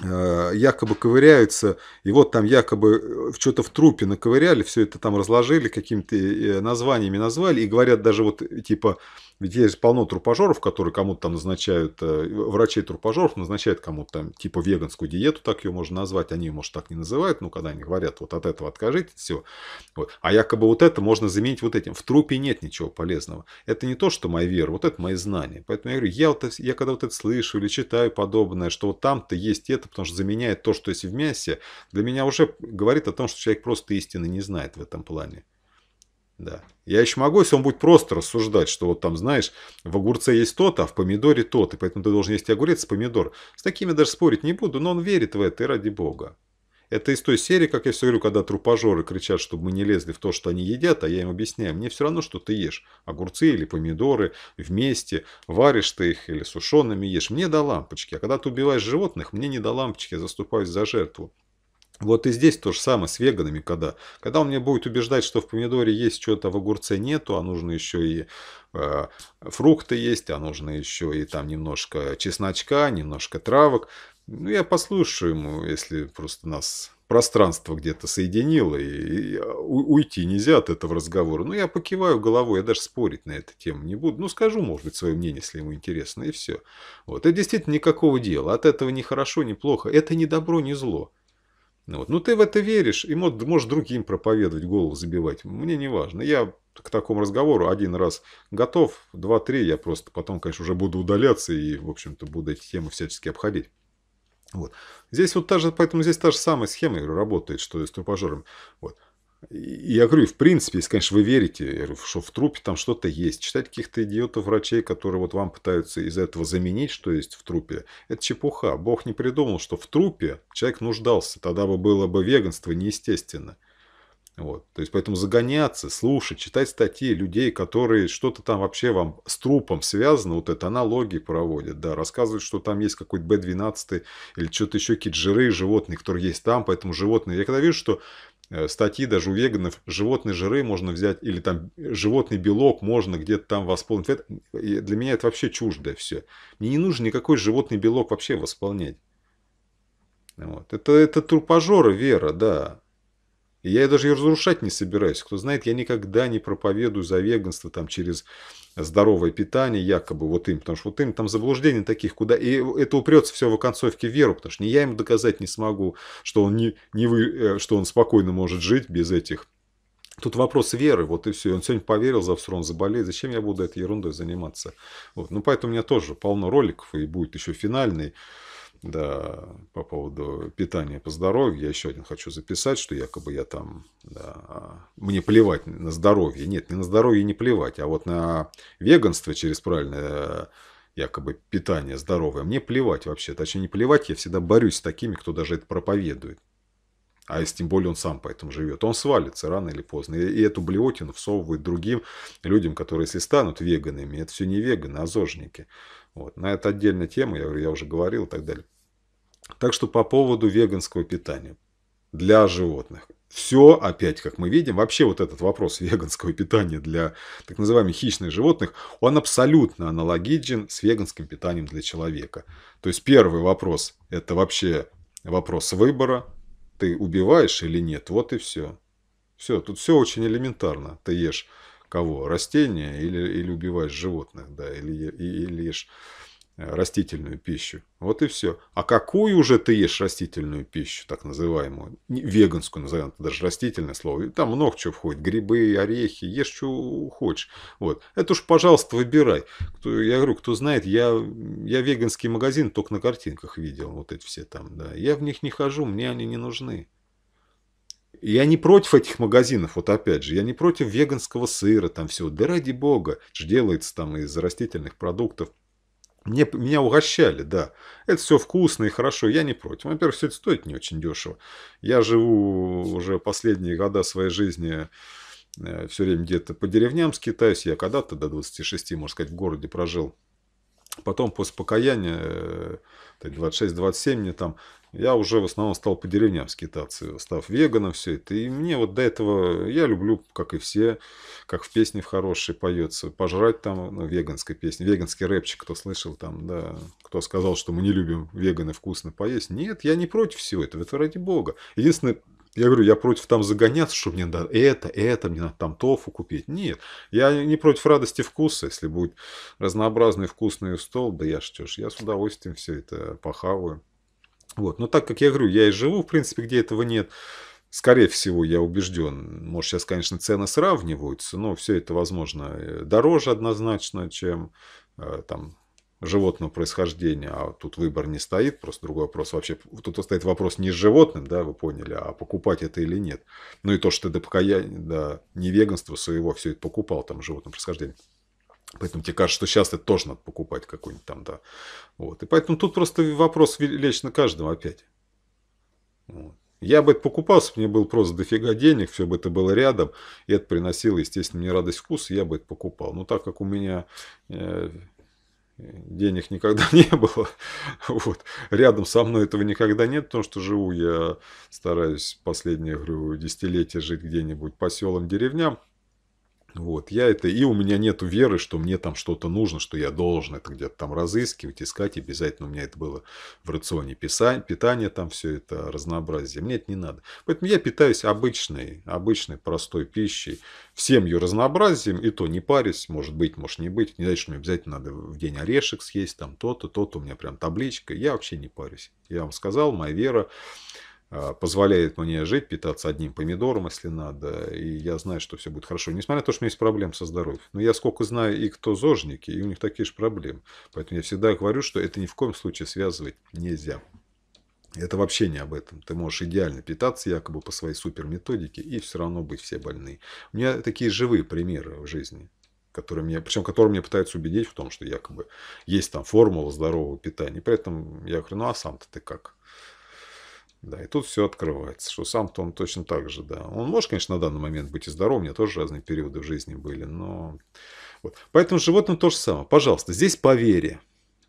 якобы ковыряются, и вот там якобы что-то в трупе наковыряли, все это там разложили, какими-то названиями назвали, и говорят даже вот типа, ведь есть полно трупожоров, которые кому-то там назначают, врачей-трупожоров назначают кому-то там типа веганскую диету, так ее можно назвать, они ее, может, так не называют, но когда они говорят, вот от этого откажитесь, все. Вот. А якобы вот это можно заменить вот этим. В трупе нет ничего полезного. Это не то, что моя вера, вот это мои знания. Поэтому я говорю, я когда вот это слышу или читаю подобное, что вот там-то есть это, потому что заменяет то, что есть в мясе, для меня уже говорит о том, что человек просто истины не знает в этом плане. Да. Я еще могу, если он будет просто рассуждать, что вот там, знаешь, в огурце есть то-то, а в помидоре то-то, поэтому ты должен есть огурец и помидор. С такими даже спорить не буду, но он верит в это, и ради Бога. Это из той серии, как я все говорю, когда трупожоры кричат, чтобы мы не лезли в то, что они едят, а я им объясняю, мне все равно, что ты ешь. Огурцы или помидоры вместе, варишь ты их или сушеными ешь. Мне до лампочки. А когда ты убиваешь животных, мне не до лампочки, я заступаюсь за жертву. Вот и здесь то же самое с веганами, когда он мне будет убеждать, что в помидоре есть что-то, в огурце нету, а нужно еще и фрукты есть, а нужно еще и там немножко чесночка, немножко травок. Ну, я послушаю ему, если просто нас пространство где-то соединило, и уйти нельзя от этого разговора. Ну, я покиваю головой, я даже спорить на эту тему не буду. Ну, скажу, может быть, свое мнение, если ему интересно, и все. Вот. Это действительно никакого дела. От этого ни хорошо, ни плохо. Это ни добро, ни зло. Вот. Ну, ты в это веришь, и можешь другим проповедовать, голову забивать. Мне не важно. Я к такому разговору один раз готов, 2-3, я просто потом, конечно, уже буду удаляться и, в общем-то, буду эти темы всячески обходить. Вот. Здесь вот поэтому здесь та же самая схема работает, что и с трупожором. Вот. И я говорю, в принципе, если, конечно, вы верите, говорю, что в трупе там что-то есть, читать каких-то идиотов-врачей, которые вот вам пытаются из этого заменить, что есть в трупе, это чепуха. Бог не придумал, что в трупе человек нуждался, тогда бы было бы веганство неестественно. Вот. То есть, поэтому загоняться, слушать, читать статьи людей, которые что-то там вообще вам с трупом связано, вот это аналогии проводят, да, рассказывают, что там есть какой-то B12 или что-то еще, какие-то жиры животных, которые есть там, поэтому животные. Я когда вижу, что статьи даже у веганов, животные жиры можно взять, или там животный белок можно где-то там восполнить, для меня это вообще чуждо все. Мне не нужен никакой животный белок вообще восполнять. Вот. Это трупожора вера, да. И я даже ее разрушать не собираюсь. Кто знает, я никогда не проповедую за веганство там, через здоровое питание якобы вот им. Потому что вот им там заблуждений таких, куда... И это упрется все в оконцовке в веру. Потому что ни я им доказать не смогу, что он, что он спокойно может жить без этих. Тут вопрос веры. Вот и все. Он сегодня поверил, завтра он заболеет. Зачем я буду этой ерундой заниматься? Вот. Ну, поэтому у меня тоже полно роликов. И будет еще финальный. Да, по поводу питания по здоровью. Я еще один хочу записать, что якобы я там... Да, мне плевать на здоровье. Нет, не на здоровье не плевать, а вот на веганство через правильное якобы питание здоровое. Мне плевать вообще. Точнее, не плевать, я всегда борюсь с такими, кто даже это проповедует. А если тем более он сам поэтому живет, он свалится рано или поздно. И эту блевотину всовывают другим людям, которые, если станут веганами, это все не веганы, а зожники. Вот. На это отдельная тема, я уже говорил и так далее. Так что по поводу веганского питания для животных. Все опять, как мы видим, вообще вот этот вопрос веганского питания для так называемых хищных животных, он абсолютно аналогичен с веганским питанием для человека. То есть первый вопрос – это вообще вопрос выбора. Ты убиваешь или нет? Вот и все. Все, тут все очень элементарно. Ты ешь кого? Растения или убиваешь животных, да, или ешь растительную пищу. Вот и все. А какую уже ты ешь растительную пищу, так называемую, веганскую, назовем даже растительное слово, там много чего входит, грибы, орехи, ешь, что хочешь. Вот. Это уж, пожалуйста, выбирай. Я говорю, кто знает, я веганский магазин только на картинках видел, вот эти все там, да. Я в них не хожу, мне они не нужны. Я не против этих магазинов, вот опять же, я не против веганского сыра, там все, да ради бога, что делается там из растительных продуктов. Меня угощали, да. Это все вкусно и хорошо, я не против. Во-первых, все это стоит не очень дешево. Я живу уже последние года своей жизни все время где-то по деревням скитаюсь. Я когда-то до 26, можно сказать, в городе прожил. Потом после покаяния, 26-27 мне там, я уже в основном стал по деревням скитаться, став веганом, все это. И мне вот до этого, я люблю, как и все, как в песне в хорошей поется, пожрать там, ну, веганской песни, веганский рэпчик, кто слышал там, да, кто сказал, что мы не любим веганы вкусно поесть. Нет, я не против всего этого, это ради бога. Единственное, я говорю, я против там загоняться, что мне надо это, мне надо там тофу купить. Нет, я не против радости вкуса, если будет разнообразный вкусный стол, да я что ж, я с удовольствием все это похаваю. Вот. Но так как я говорю, я и живу, в принципе, где этого нет, скорее всего, я убежден, может, сейчас, конечно, цены сравниваются, но все это, возможно, дороже однозначно, чем там животного происхождения, а тут выбор не стоит, просто другой вопрос вообще, тут стоит вопрос не с животным, да, вы поняли, а покупать это или нет. Ну и то, что ты до покаяния, до невеганства своего все это покупал, там, животное происхождение. Поэтому тебе кажется, что сейчас это тоже надо покупать какой-нибудь там, да. Вот. И поэтому тут просто вопрос лечь на каждого опять. Вот. Я бы это покупал, если бы мне было просто дофига денег, все бы это было рядом, и это приносило, естественно, мне радость вкуса, я бы это покупал. Но так как у меня денег никогда не было, вот, рядом со мной этого никогда нет, потому что живу я, стараюсь последние, говорю, десятилетия жить где-нибудь по селам, деревням. Вот, я это, и у меня нету веры, что мне там что-то нужно, что я должен это где-то там разыскивать, искать, обязательно у меня это было в рационе питание, там все это разнообразие, мне это не надо. Поэтому я питаюсь обычной простой пищей, всем ее разнообразием, и то не парюсь, может не быть, не значит, что мне обязательно надо в день орешек съесть, там то-то, то-то, у меня прям табличка, я вообще не парюсь. Я вам сказал, моя вера позволяет мне жить, питаться одним помидором, если надо, и я знаю, что все будет хорошо. Несмотря на то, что у меня есть проблемы со здоровьем. Но я сколько знаю, и кто зожники, и у них такие же проблемы. Поэтому я всегда говорю, что это ни в коем случае связывать нельзя. Это вообще не об этом. Ты можешь идеально питаться якобы по своей суперметодике и все равно быть все больны. У меня такие живые примеры в жизни. Которые мне пытаются убедить в том, что якобы есть там формула здорового питания. При этом я говорю, ну а сам-то ты как? Да, и тут все открывается, что сам-то он точно так же, да. Он может, конечно, на данный момент быть и здоров, у меня тоже разные периоды в жизни были, но... Вот. Поэтому животным то же самое. Пожалуйста, здесь по вере.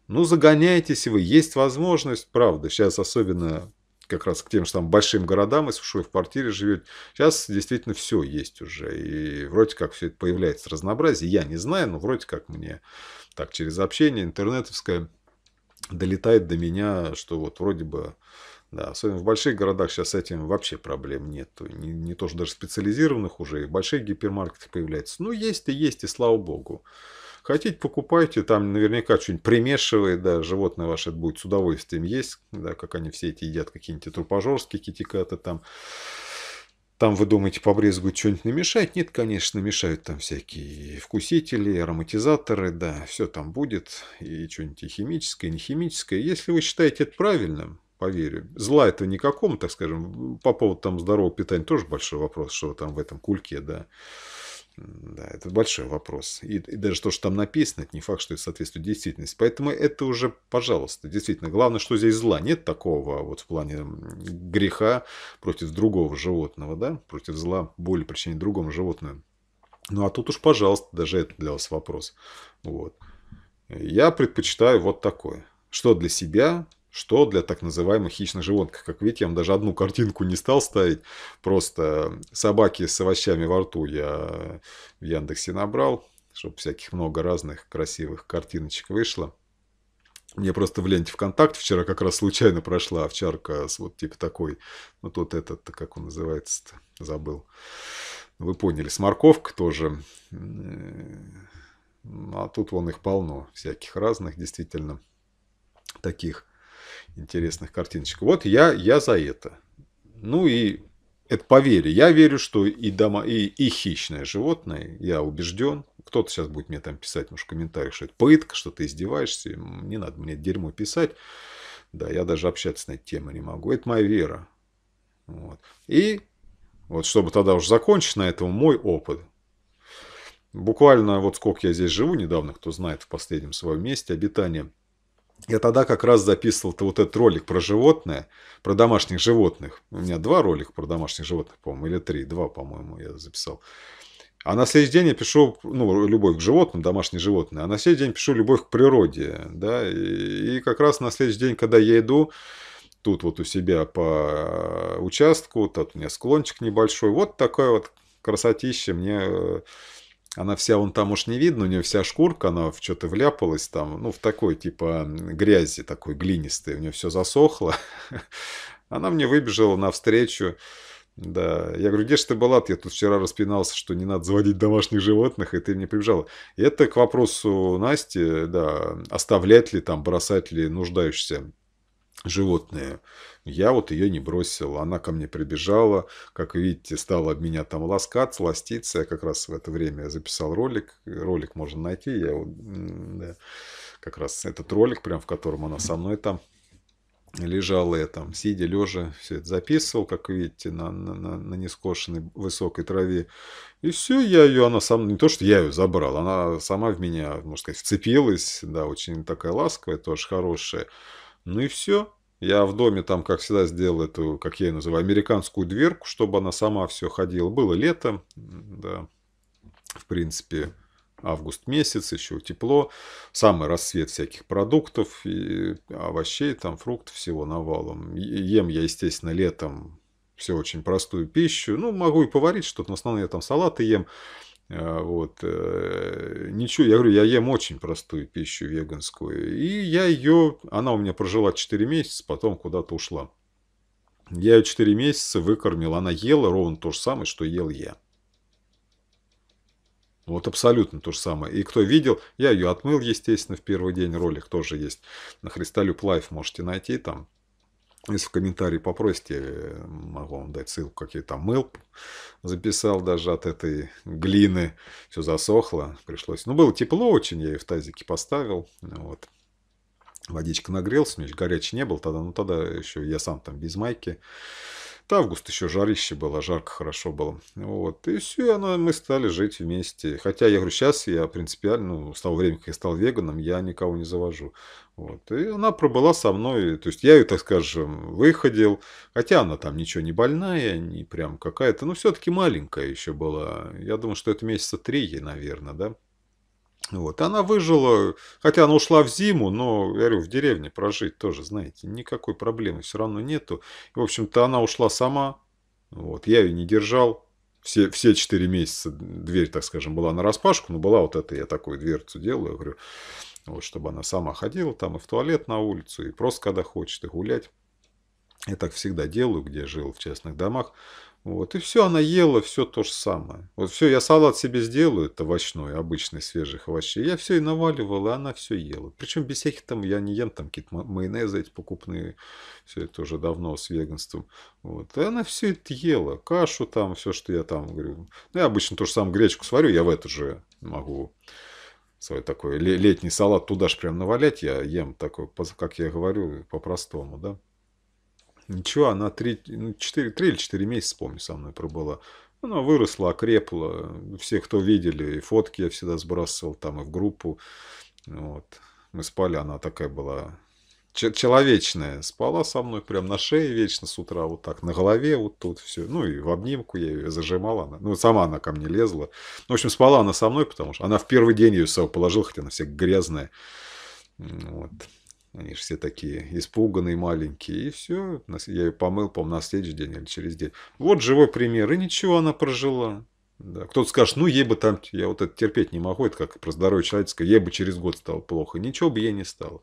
Ну, загоняйтесь вы, есть возможность, правда, сейчас особенно как раз к тем же там большим городам, если уж вы в квартире живете, сейчас действительно все есть уже, и вроде как все это появляется, разнообразие, я не знаю, но вроде как мне так через общение интернетовское долетает до меня, что вот вроде бы... Да, особенно в больших городах сейчас с этим вообще проблем нет. Не то, что даже специализированных уже, и в больших гипермаркетах появляется. Ну, есть, и слава богу. Хотите, покупайте, там наверняка что-нибудь примешивает, да, животное ваше будет с удовольствием есть, да, как они все эти едят, какие-нибудь трупожорские китикаты там. Там, вы думаете, побрезгуют что-нибудь намешать? Нет, конечно, мешают там всякие вкусители, ароматизаторы, да, все там будет, и что-нибудь и химическое, и нехимическое. Если вы считаете это правильным, поверю. Зла это никакому, так скажем. По поводу там здорового питания тоже большой вопрос, что там в этом кульке, да. Да, это большой вопрос. И даже то, что там написано, это не факт, что это соответствует действительности. Поэтому это уже, пожалуйста, действительно. Главное, что здесь зла нет такого вот в плане греха против другого животного, да? Против зла, боли причинить другому животному. Ну, а тут уж, пожалуйста, даже это для вас вопрос. Вот. Я предпочитаю вот такое. Что для себя, что для так называемых хищных животных. Как видите, я вам даже одну картинку не стал ставить. Просто собаки с овощами во рту я в Яндексе набрал, чтобы всяких много разных красивых картиночек вышло. Мне просто в ленте ВКонтакте вчера как раз случайно прошла овчарка с вот типа такой, ну тут этот, как он называется-то, забыл. Вы поняли, с морковкой тоже. А тут вон их полно, всяких разных, действительно, таких интересных картиночек. Вот я за это. Ну и это по вере. Я верю, что и хищное животное, я убежден. Кто-то сейчас будет мне там писать, может, в комментариях, что это пытка, что ты издеваешься. Не надо мне дерьмо писать. Да, я даже общаться на эту тему не могу. Это моя вера. Вот. И вот чтобы тогда уже закончить на этом мой опыт. Буквально вот сколько я здесь живу недавно, кто знает, в последнем своем месте обитания. Я тогда как раз записывал-то вот этот ролик про животное, про домашних животных. У меня 2 ролика про домашних животных, по-моему, или 3. 2, по-моему, я записал. А на следующий день я пишу, ну, любовь к животным, домашние животные. А на следующий день пишу любовь к природе, да. И как раз на следующий день, когда я иду, тут вот у себя по участку, тут у меня склончик небольшой. Вот такая вот красотища мне... Она вся, вон там уж не видно, у нее вся шкурка, она в что-то вляпалась там, ну, в такой, типа, грязи такой глинистой, у нее все засохло. Она мне выбежала навстречу, да. Я говорю, где же ты была? Я тут вчера распинался, что не надо заводить домашних животных, и ты мне прибежала. И это к вопросу Насти, да, оставлять ли там, бросать ли нуждающиеся животные. Я вот ее не бросил. Она ко мне прибежала. Как видите, стала об меня там ласкаться, ластиться. Я как раз в это время записал ролик. Ролик можно найти. Я вот, да, как раз этот ролик, прям в котором она со мной там лежала. Я там сидя, лежа, все это записывал, как видите, на нескошенной высокой траве. И все, я ее, она сама, не то, что я ее забрал, она сама в меня, можно сказать, вцепилась. Да, очень такая ласковая, тоже хорошая. Ну и все. Я в доме там, как всегда, сделал эту, как я ее называю, американскую дверку, чтобы она сама все ходила. Было лето, да, в принципе, август месяц, еще тепло. Самый расцвет всяких продуктов, и овощей, там, фруктов, всего навалом. Ем я, естественно, летом все очень простую пищу. Ну, могу и поварить что-то, но в основном я там салаты ем. Вот. Ничего, я говорю, я ем очень простую пищу веганскую. И я ее, она у меня прожила 4 месяца, потом куда-то ушла. Я ее 4 месяца выкормил, она ела ровно то же самое, что ел я. Вот абсолютно то же самое. И кто видел, я ее отмыл, естественно, в первый день. Ролик тоже есть на Христолюб Лайф, можете найти там. Если в комментарии попросите, могу вам дать ссылку, как я там мыл. Записал даже от этой глины. Все засохло. Пришлось. Ну, было тепло очень, я ее в тазике поставил. Вот. Водичка нагрелась, у меня горячий не был тогда. Ну, тогда еще я сам там без майки. Август еще жарище было, жарко хорошо было. Вот. И все, мы стали жить вместе. Хотя, я говорю, сейчас я принципиально, ну, с того времени, как я стал веганом, я никого не завожу. Вот. И она пробыла со мной. То есть, я ее, так скажем, выходил. Хотя она там ничего не больная, не прям какая-то. Но все-таки маленькая еще была. Я думаю, что это месяца 3 ей, наверное, да. Вот. Она выжила, хотя она ушла в зиму, но, я говорю, в деревне прожить тоже, знаете, никакой проблемы все равно нету. И, в общем-то, она ушла сама, вот, я ее не держал. Все 4 месяца дверь, так скажем, была нараспашку, но была вот эта, я такую дверцу делаю, говорю, вот, чтобы она сама ходила там и в туалет на улицу, и просто когда хочет, и гулять. Я так всегда делаю, где жил, в частных домах. Вот, и все, она ела все то же самое. Вот все, я салат себе сделаю, это овощной, обычный, свежих овощей. Я все и наваливал, и она все ела. Причем без всяких там, я не ем там какие-то майонезы эти покупные. Все это уже давно с веганством. Вот, и она все это ела. Кашу там, все, что я там говорю. Ну, я обычно ту же самую гречку сварю, я в эту же могу... свой такой летний салат туда же прям навалять. Я ем такой, как я говорю, по-простому, да. Ничего, она 3 или 4 месяца, помню, со мной пробыла. Она выросла, окрепла. Все, кто видели, и фотки я всегда сбрасывал там, и в группу. Вот. Мы спали, она такая была человечная. Спала со мной прям на шее вечно с утра, вот так, на голове вот тут все. Ну, и в обнимку я ее зажимала. Ну, сама она ко мне лезла. В общем, спала она со мной, потому что она в первый день ее с собой положила, хотя она вся грязная. Вот. Они же все такие испуганные, маленькие. И все. Я ее помыл, по-моему, на следующий день или через день. Вот живой пример. И ничего, она прожила. Да. Кто-то скажет, ну, ей бы там... Я вот это терпеть не могу. Это как про здоровье человеческое. Ей бы через год стало плохо. Ничего бы ей не стало.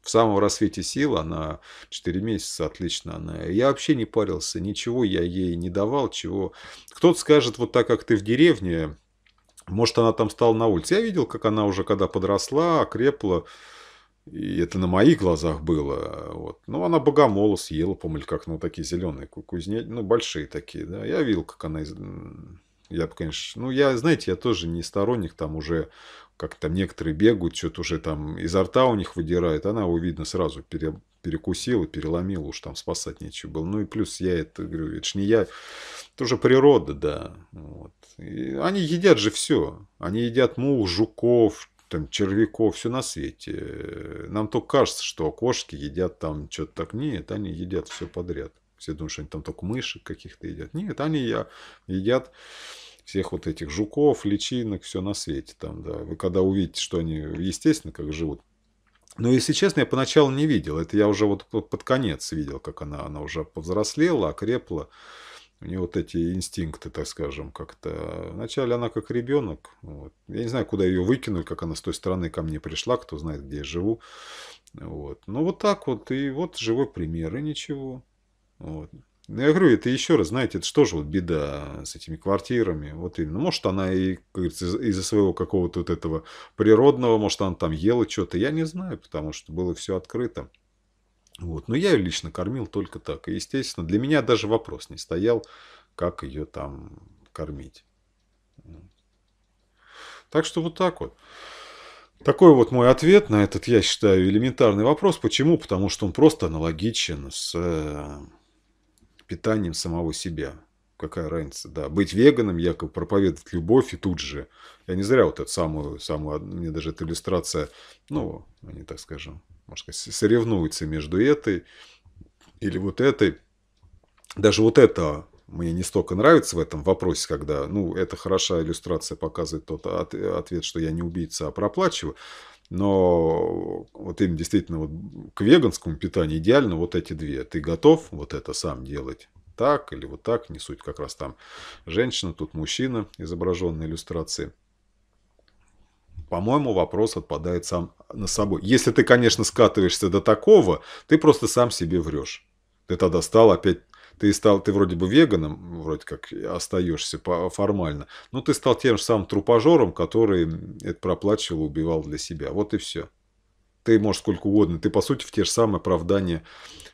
В самом рассвете сил она 4 месяца отлично. Я вообще не парился. Ничего я ей не давал. Чего. Кто-то скажет, вот так как ты в деревне, может, она там стала на улице. Я видел, как она уже когда подросла, окрепла. И это на моих глазах было. Вот. Ну, она богомола съела, по-моему, как, ну, такие зеленые кузнецы, ну, большие такие, да. Я видел, как она... Я, конечно... Ну, я, знаете, я тоже не сторонник, там уже, как там некоторые бегают, что-то уже там изо рта у них выдирает. Она его, видно, сразу перекусила, переломила, уж там спасать нечего было. Ну, и плюс я это говорю, это ж не я, это уже природа, да. Вот. И они едят же все. Они едят мух, жуков, там, червяков, все на свете. Нам только кажется, что кошки едят там что-то так. Нет, они едят все подряд. Все думают, что они там только мышек каких-то едят. Нет, они едят всех вот этих жуков, личинок, все на свете. Там, да. Вы когда увидите, что они естественно как живут. Но, если честно, я поначалу не видел. Это я уже вот под конец видел, как она уже повзрослела, окрепла. У нее вот эти инстинкты, так скажем, как-то... Вначале она как ребенок. Вот. Я не знаю, куда ее выкинули, как она с той стороны ко мне пришла, кто знает, где я живу. Вот. Ну, вот так вот. И вот живой пример, и ничего. Вот. Я говорю, это еще раз, знаете, это что же вот беда с этими квартирами. Вот именно. Может, она и из-за своего какого-то вот этого природного, может, она там ела что-то. Я не знаю, потому что было все открыто. Вот. Но я ее лично кормил только так. И, естественно, для меня даже вопрос не стоял, как ее там кормить. Так что вот так вот. Такой вот мой ответ на этот, я считаю, элементарный вопрос. Почему? Потому что он просто аналогичен с питанием самого себя. Какая разница? Да, быть веганом, якобы проповедовать любовь, и тут же. Я не зря вот эту самую мне даже эта иллюстрация, ну, они, так скажем, можно сказать, соревнуются между этой или вот этой. Даже вот это мне не столько нравится в этом вопросе, когда, ну, это хорошая иллюстрация показывает тот ответ, что я не убийца, а проплачиваю. Но вот им действительно вот к веганскому питанию идеально вот эти две. Ты готов вот это сам делать? Так или вот так, не суть, как раз там женщина, тут мужчина, изображен на иллюстрации. По-моему, вопрос отпадает сам на собой. Если ты, конечно, скатываешься до такого, ты просто сам себе врешь. Ты тогда стал опять, ты вроде бы веганом, вроде как остаешься формально, но ты стал тем же самым трупожором, который это проплачивал, убивал для себя. Вот и все. Ты можешь сколько угодно. Ты, по сути, в те же самые оправдания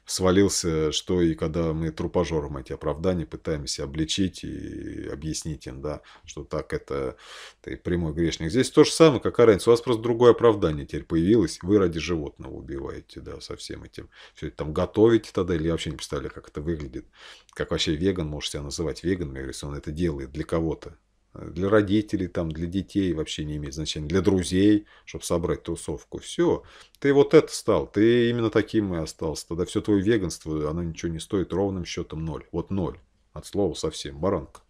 свалился, что и когда мы трупожором эти оправдания пытаемся обличить и объяснить им, да, что так это ты прямой грешник. Здесь то же самое, какая разница. У вас просто другое оправдание теперь появилось. Вы ради животного убиваете, да, со всем этим. Все это там готовите тогда, или я вообще не представляю, как это выглядит. Как вообще веган, можешь себя называть веганом, если он это делает для кого-то. Для родителей, там, для детей вообще не имеет значения. Для друзей, чтобы собрать тусовку. Все. Ты вот это стал. Ты именно таким и остался. Тогда все твое веганство, оно ничего не стоит. Ровным счетом 0. Вот 0. От слова совсем. Баранка.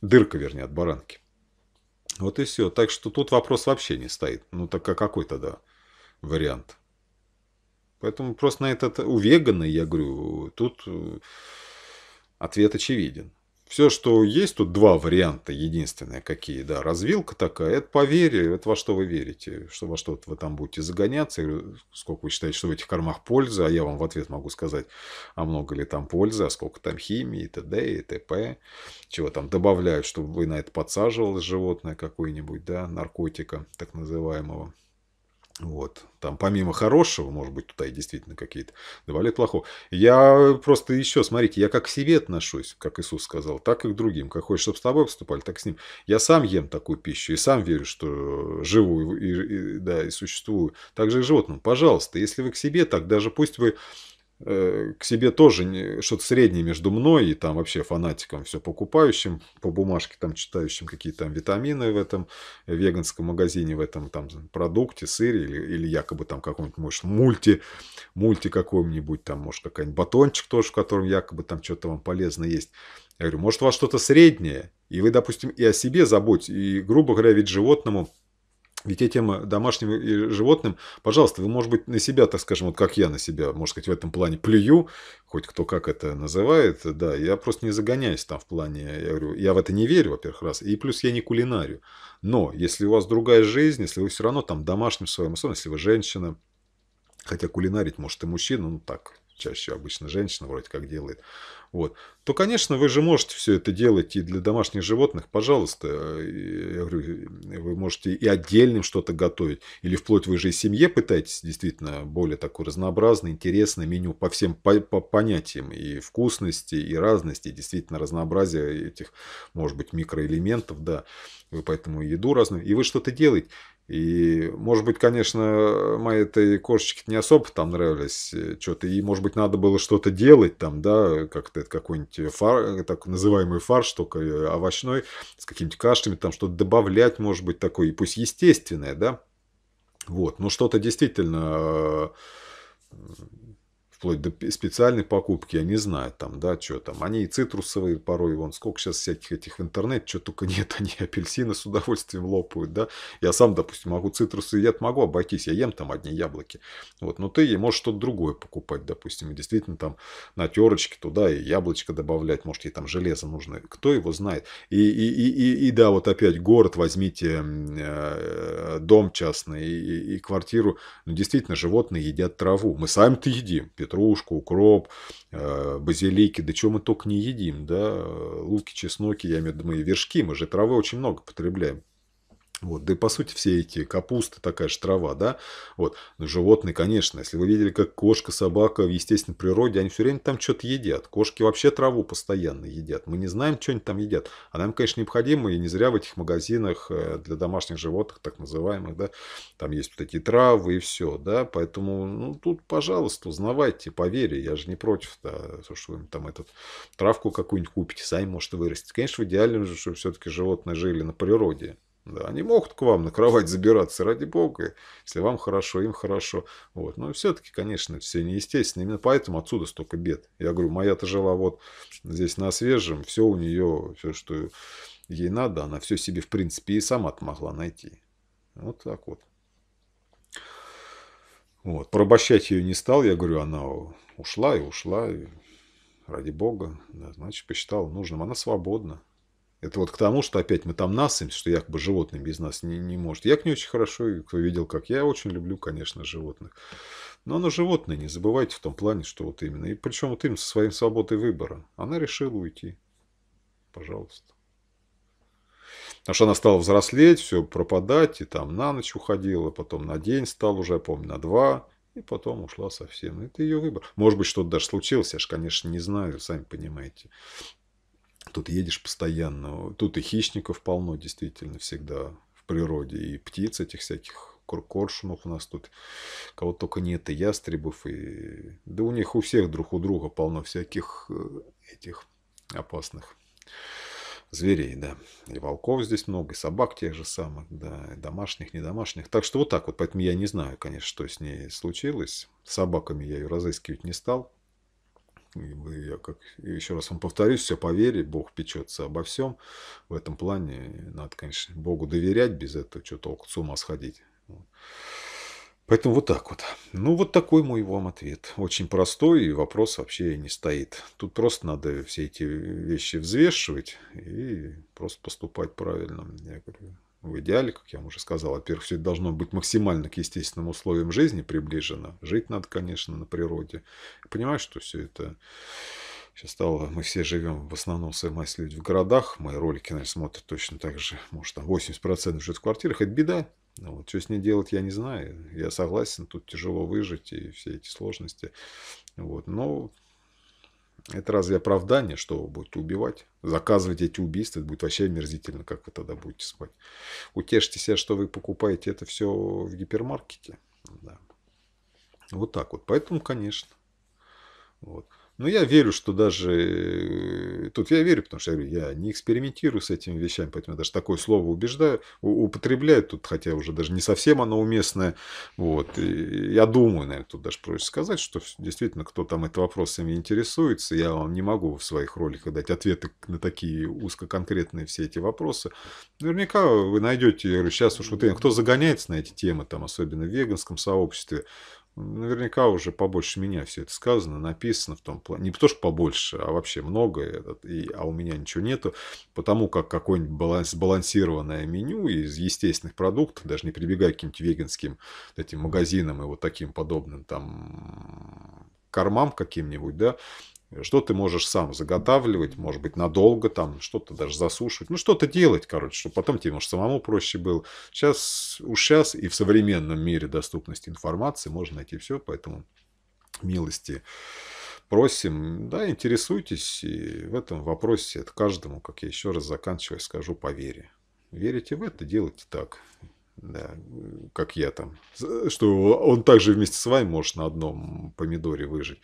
Дырка, вернее, от баранки. Вот и все. Так что тут вопрос вообще не стоит. Ну, так а какой тогда вариант? Поэтому просто на этот... У вегана, я говорю, тут ответ очевиден. Все, что есть, тут два варианта единственные какие, да, развилка такая, это по вере, это во что вы верите, что во что вы там будете загоняться, сколько вы считаете, что в этих кормах польза, а я вам в ответ могу сказать, а много ли там пользы, а сколько там химии, и т.д., и т.п., чего там добавляют, чтобы вы на это подсаживалось животное какое-нибудь, да, наркотика так называемого. Вот. Там помимо хорошего, может быть, туда и действительно какие-то добавляют плохого. Я просто еще, смотрите, я как к себе отношусь, как Иисус сказал, так и к другим. Как хочешь, чтобы с тобой поступали, так и с ним. Я сам ем такую пищу и сам верю, что живу и существую. Так же и животным. Пожалуйста, если вы к себе так, даже пусть вы к себе тоже что-то среднее между мной и там вообще фанатиком, все покупающим, по бумажке там читающим, какие там витамины в этом веганском магазине, в этом там продукте, сыре или якобы там каком-нибудь, может, мульти какой-нибудь, там, может, какой-нибудь батончик тоже, в котором якобы там что-то вам полезно есть. Я говорю, может, у вас что-то среднее, и вы, допустим, и о себе заботитесь, и, грубо говоря, ведь животному, ведь этим домашним и животным, пожалуйста, вы, может быть, на себя, так скажем, вот как я на себя, может быть, в этом плане плюю, хоть кто как это называет, да, я просто не загоняюсь там в плане, я говорю, я в это не верю, во-первых, раз, и плюс я не кулинарию. Но если у вас другая жизнь, если вы все равно там домашним своим, особенно если вы женщина, хотя кулинарить может и мужчина, ну так, чаще обычно женщина вроде как делает, вот, то, конечно, вы же можете все это делать и для домашних животных, пожалуйста, я говорю, вы можете и отдельным что-то готовить, или вплоть вы же и семье пытаетесь действительно более такое разнообразное, интересное меню по всем по понятиям и вкусности, и разности, и действительно разнообразие этих, может быть, микроэлементов, да, вы поэтому еду разную, и вы что-то делаете. И, может быть, конечно, моей этой кошечке не особо там нравилось что-то. И, может быть, надо было что-то делать там, да, как-то какой-нибудь фарш, так называемый фарш, только овощной, с какими-то кашлями, там что-то добавлять, может быть, такое, и пусть естественное, да. Вот, но что-то действительно, вплоть до специальной покупки, я не знаю, там, да, что там. Они и цитрусовые порой, вон, сколько сейчас всяких этих в интернете, что только нет, они апельсины с удовольствием лопают, да. Я сам, допустим, могу цитрусы, я-то могу обойтись, я ем там одни яблоки. Вот, но ты можешь что-то другое покупать, допустим, и действительно там на терочке туда и яблочко добавлять, может, ей там железо нужно, кто его знает. И да, вот опять город, возьмите дом частный и квартиру, ну, действительно, животные едят траву, мы сами-то едим, петрушку, укроп, базилики, да чего мы только не едим, да, луки, чесноки, я имею в виду, мы вершки, мы же травы очень много потребляем. Вот, да и по сути все эти капусты, такая же трава, да, вот, но животные, конечно, если вы видели, как кошка, собака в естественной природе, они все время там что-то едят, кошки вообще траву постоянно едят, мы не знаем, что они там едят, а нам, конечно, необходимо, и не зря в этих магазинах для домашних животных, так называемых, да, там есть вот такие травы и все, да, поэтому, ну, тут, пожалуйста, узнавайте, поверьте, я же не против, да, что вы там эту травку какую-нибудь купите, сами можете вырастить, конечно, в идеале, чтобы все-таки животные жили на природе. Да, они могут к вам на кровать забираться, ради бога, если вам хорошо, им хорошо. Вот. Но все-таки, конечно, все неестественно. Именно поэтому отсюда столько бед. Я говорю, моя-то жила вот здесь на свежем, все у нее, все, что ей надо, она все себе, в принципе, и сама-то могла найти. Вот так вот. Вот. Порабощать ее не стал, я говорю, она ушла и ушла, и ради бога. Да, значит, посчитала нужным, она свободна. Это вот к тому, что опять мы там насытимся, что якобы животные без нас не может. Я к ней очень хорошо, и кто видел, как я очень люблю, конечно, животных. Но животное, не забывайте в том плане, что вот именно. И причем вот именно со своей свободой выбора. Она решила уйти. Пожалуйста. Потому что она стала взрослеть, все пропадать, и там на ночь уходила, потом на день стал уже, я помню, на 2. И потом ушла совсем. Это ее выбор. Может быть, что-то даже случилось, я же, конечно, не знаю, сами понимаете. Тут едешь постоянно, тут и хищников полно, действительно, всегда в природе, и птиц этих всяких, коршунов у нас тут, кого только нет, и ястребов, и... да у них у всех друг у друга полно всяких этих опасных зверей, да, и волков здесь много, и собак тех же самых, да, и домашних, не домашних, так что вот так вот, поэтому я не знаю, конечно, что с ней случилось, с собаками я ее разыскивать не стал. Я как, еще раз вам повторюсь, все по вере, Бог печется обо всем. В этом плане надо, конечно, Богу доверять, без этого что толку, с ума сходить. Вот. Поэтому вот так вот. Ну, вот такой мой вам ответ. Очень простой, и вопрос вообще не стоит. Тут просто надо все эти вещи взвешивать и просто поступать правильно. Я говорю, в идеале, как я вам уже сказал, во-первых, все это должно быть максимально к естественным условиям жизни приближено. Жить надо, конечно, на природе. Я понимаю, что все это сейчас стало... Мы все живем в основном, сами люди в городах. Мои ролики, наверное, смотрят точно так же. Может, там 80% живет в квартирах. Это беда. Но вот что с ней делать, я не знаю. Я согласен, тут тяжело выжить и все эти сложности. Вот. Но... это разве оправдание, что вы будете убивать? Заказывать эти убийства, это будет вообще омерзительно, как вы тогда будете спать. Утешьте себя, что вы покупаете это все в гипермаркете. Да. Вот так вот. Поэтому, конечно. Вот. Но я верю, что даже... Тут я верю, потому что я говорю, я не экспериментирую с этими вещами, поэтому я даже такое слово употребляю тут, хотя уже даже не совсем оно уместное. Вот. И я думаю, наверное, тут даже проще сказать, что действительно, кто там этим вопросами интересуется, я вам не могу в своих роликах дать ответы на такие узкоконкретные все эти вопросы. Наверняка вы найдете, я говорю, сейчас уж вот кто загоняется на эти темы, там, особенно в веганском сообществе, наверняка уже побольше меня все это сказано, написано в том плане. Не то, что побольше, а вообще многое. А у меня ничего нету. Потому как какое-нибудь сбалансированное меню из естественных продуктов, даже не прибегая к каким-то веганским этим магазинам и вот таким подобным там кормам каким-нибудь, да, что ты можешь сам заготавливать, может быть, надолго там, что-то даже засушивать. Ну, что-то делать, короче, чтобы потом тебе, может, самому проще было. Сейчас и в современном мире доступности информации можно найти все, поэтому милости просим. Да, интересуйтесь, и в этом вопросе это каждому, как я еще раз заканчиваю, скажу, по вере. Верите в это, делайте так. Да, как я там, что он также вместе с вами может на одном помидоре выжить.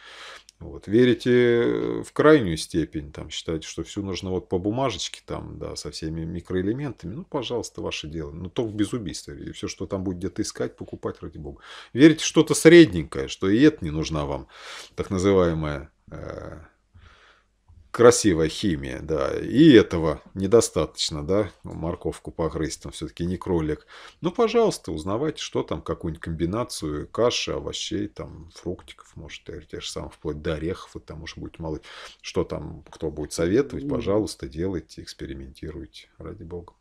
Вот. Верите в крайнюю степень, там, считаете, что все нужно вот по бумажечке, там, да, со всеми микроэлементами, ну, пожалуйста, ваше дело, но только без убийства, и все, что там будет где-то искать, покупать, ради бога. Верите в что-то средненькое, что и это не нужна вам, так называемая красивая химия, да, и этого недостаточно, да, морковку погрызть, там все-таки не кролик. Ну, пожалуйста, узнавайте, что там, какую-нибудь комбинацию каши, овощей, там, фруктиков, может, те же самые, вплоть до орехов, и там уж будет мало, что там, кто будет советовать, пожалуйста, делайте, экспериментируйте, ради бога.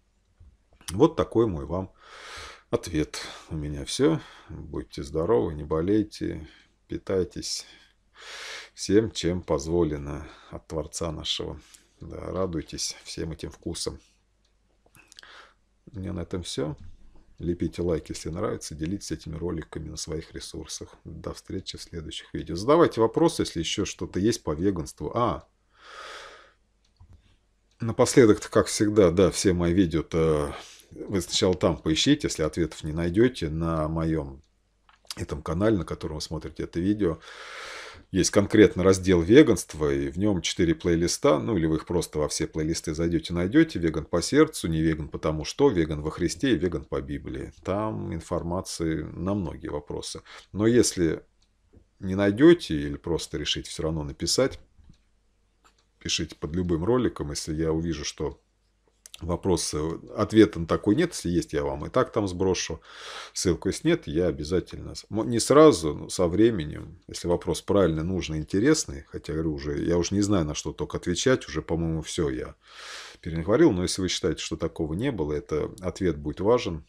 Вот такой мой вам ответ. У меня все. Будьте здоровы, не болейте, питайтесь всем, чем позволено от Творца нашего. Да, радуйтесь всем этим вкусом. У меня на этом все. Лепите лайк, если нравится. Делитесь этими роликами на своих ресурсах. До встречи в следующих видео. Задавайте вопросы, если еще что-то есть по веганству. Напоследок-то, как всегда, да, все мои видео-то вы сначала там поищите, если ответов не найдете на моем этом канале, на котором вы смотрите это видео. Есть конкретно раздел веганства, и в нем 4 плейлиста, ну или вы их просто во все плейлисты зайдете, найдете. Веган по сердцу, не веган потому что, веган во Христе и веган по Библии. Там информации на многие вопросы. Но если не найдете или просто решите все равно написать, пишите под любым роликом, если я увижу, что... Вопросы, ответа на такой нет, если есть, я вам и так там сброшу ссылку, если нет, я обязательно, не сразу, но со временем, если вопрос правильный, нужный, интересный, хотя говорю, уже, я уже не знаю, на что только отвечать, уже, по-моему, все я переговорил, но если вы считаете, что такого не было, это ответ будет важен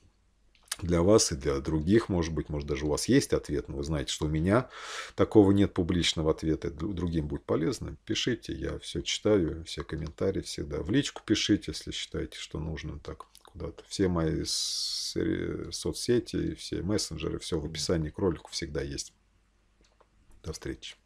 для вас и для других, может даже у вас есть ответ, но вы знаете, что у меня такого нет публичного ответа, другим будет полезно, пишите, я все читаю, все комментарии всегда, в личку пишите, если считаете, что нужно так куда-то, все мои соцсети, все мессенджеры, все в описании к ролику всегда есть. До встречи.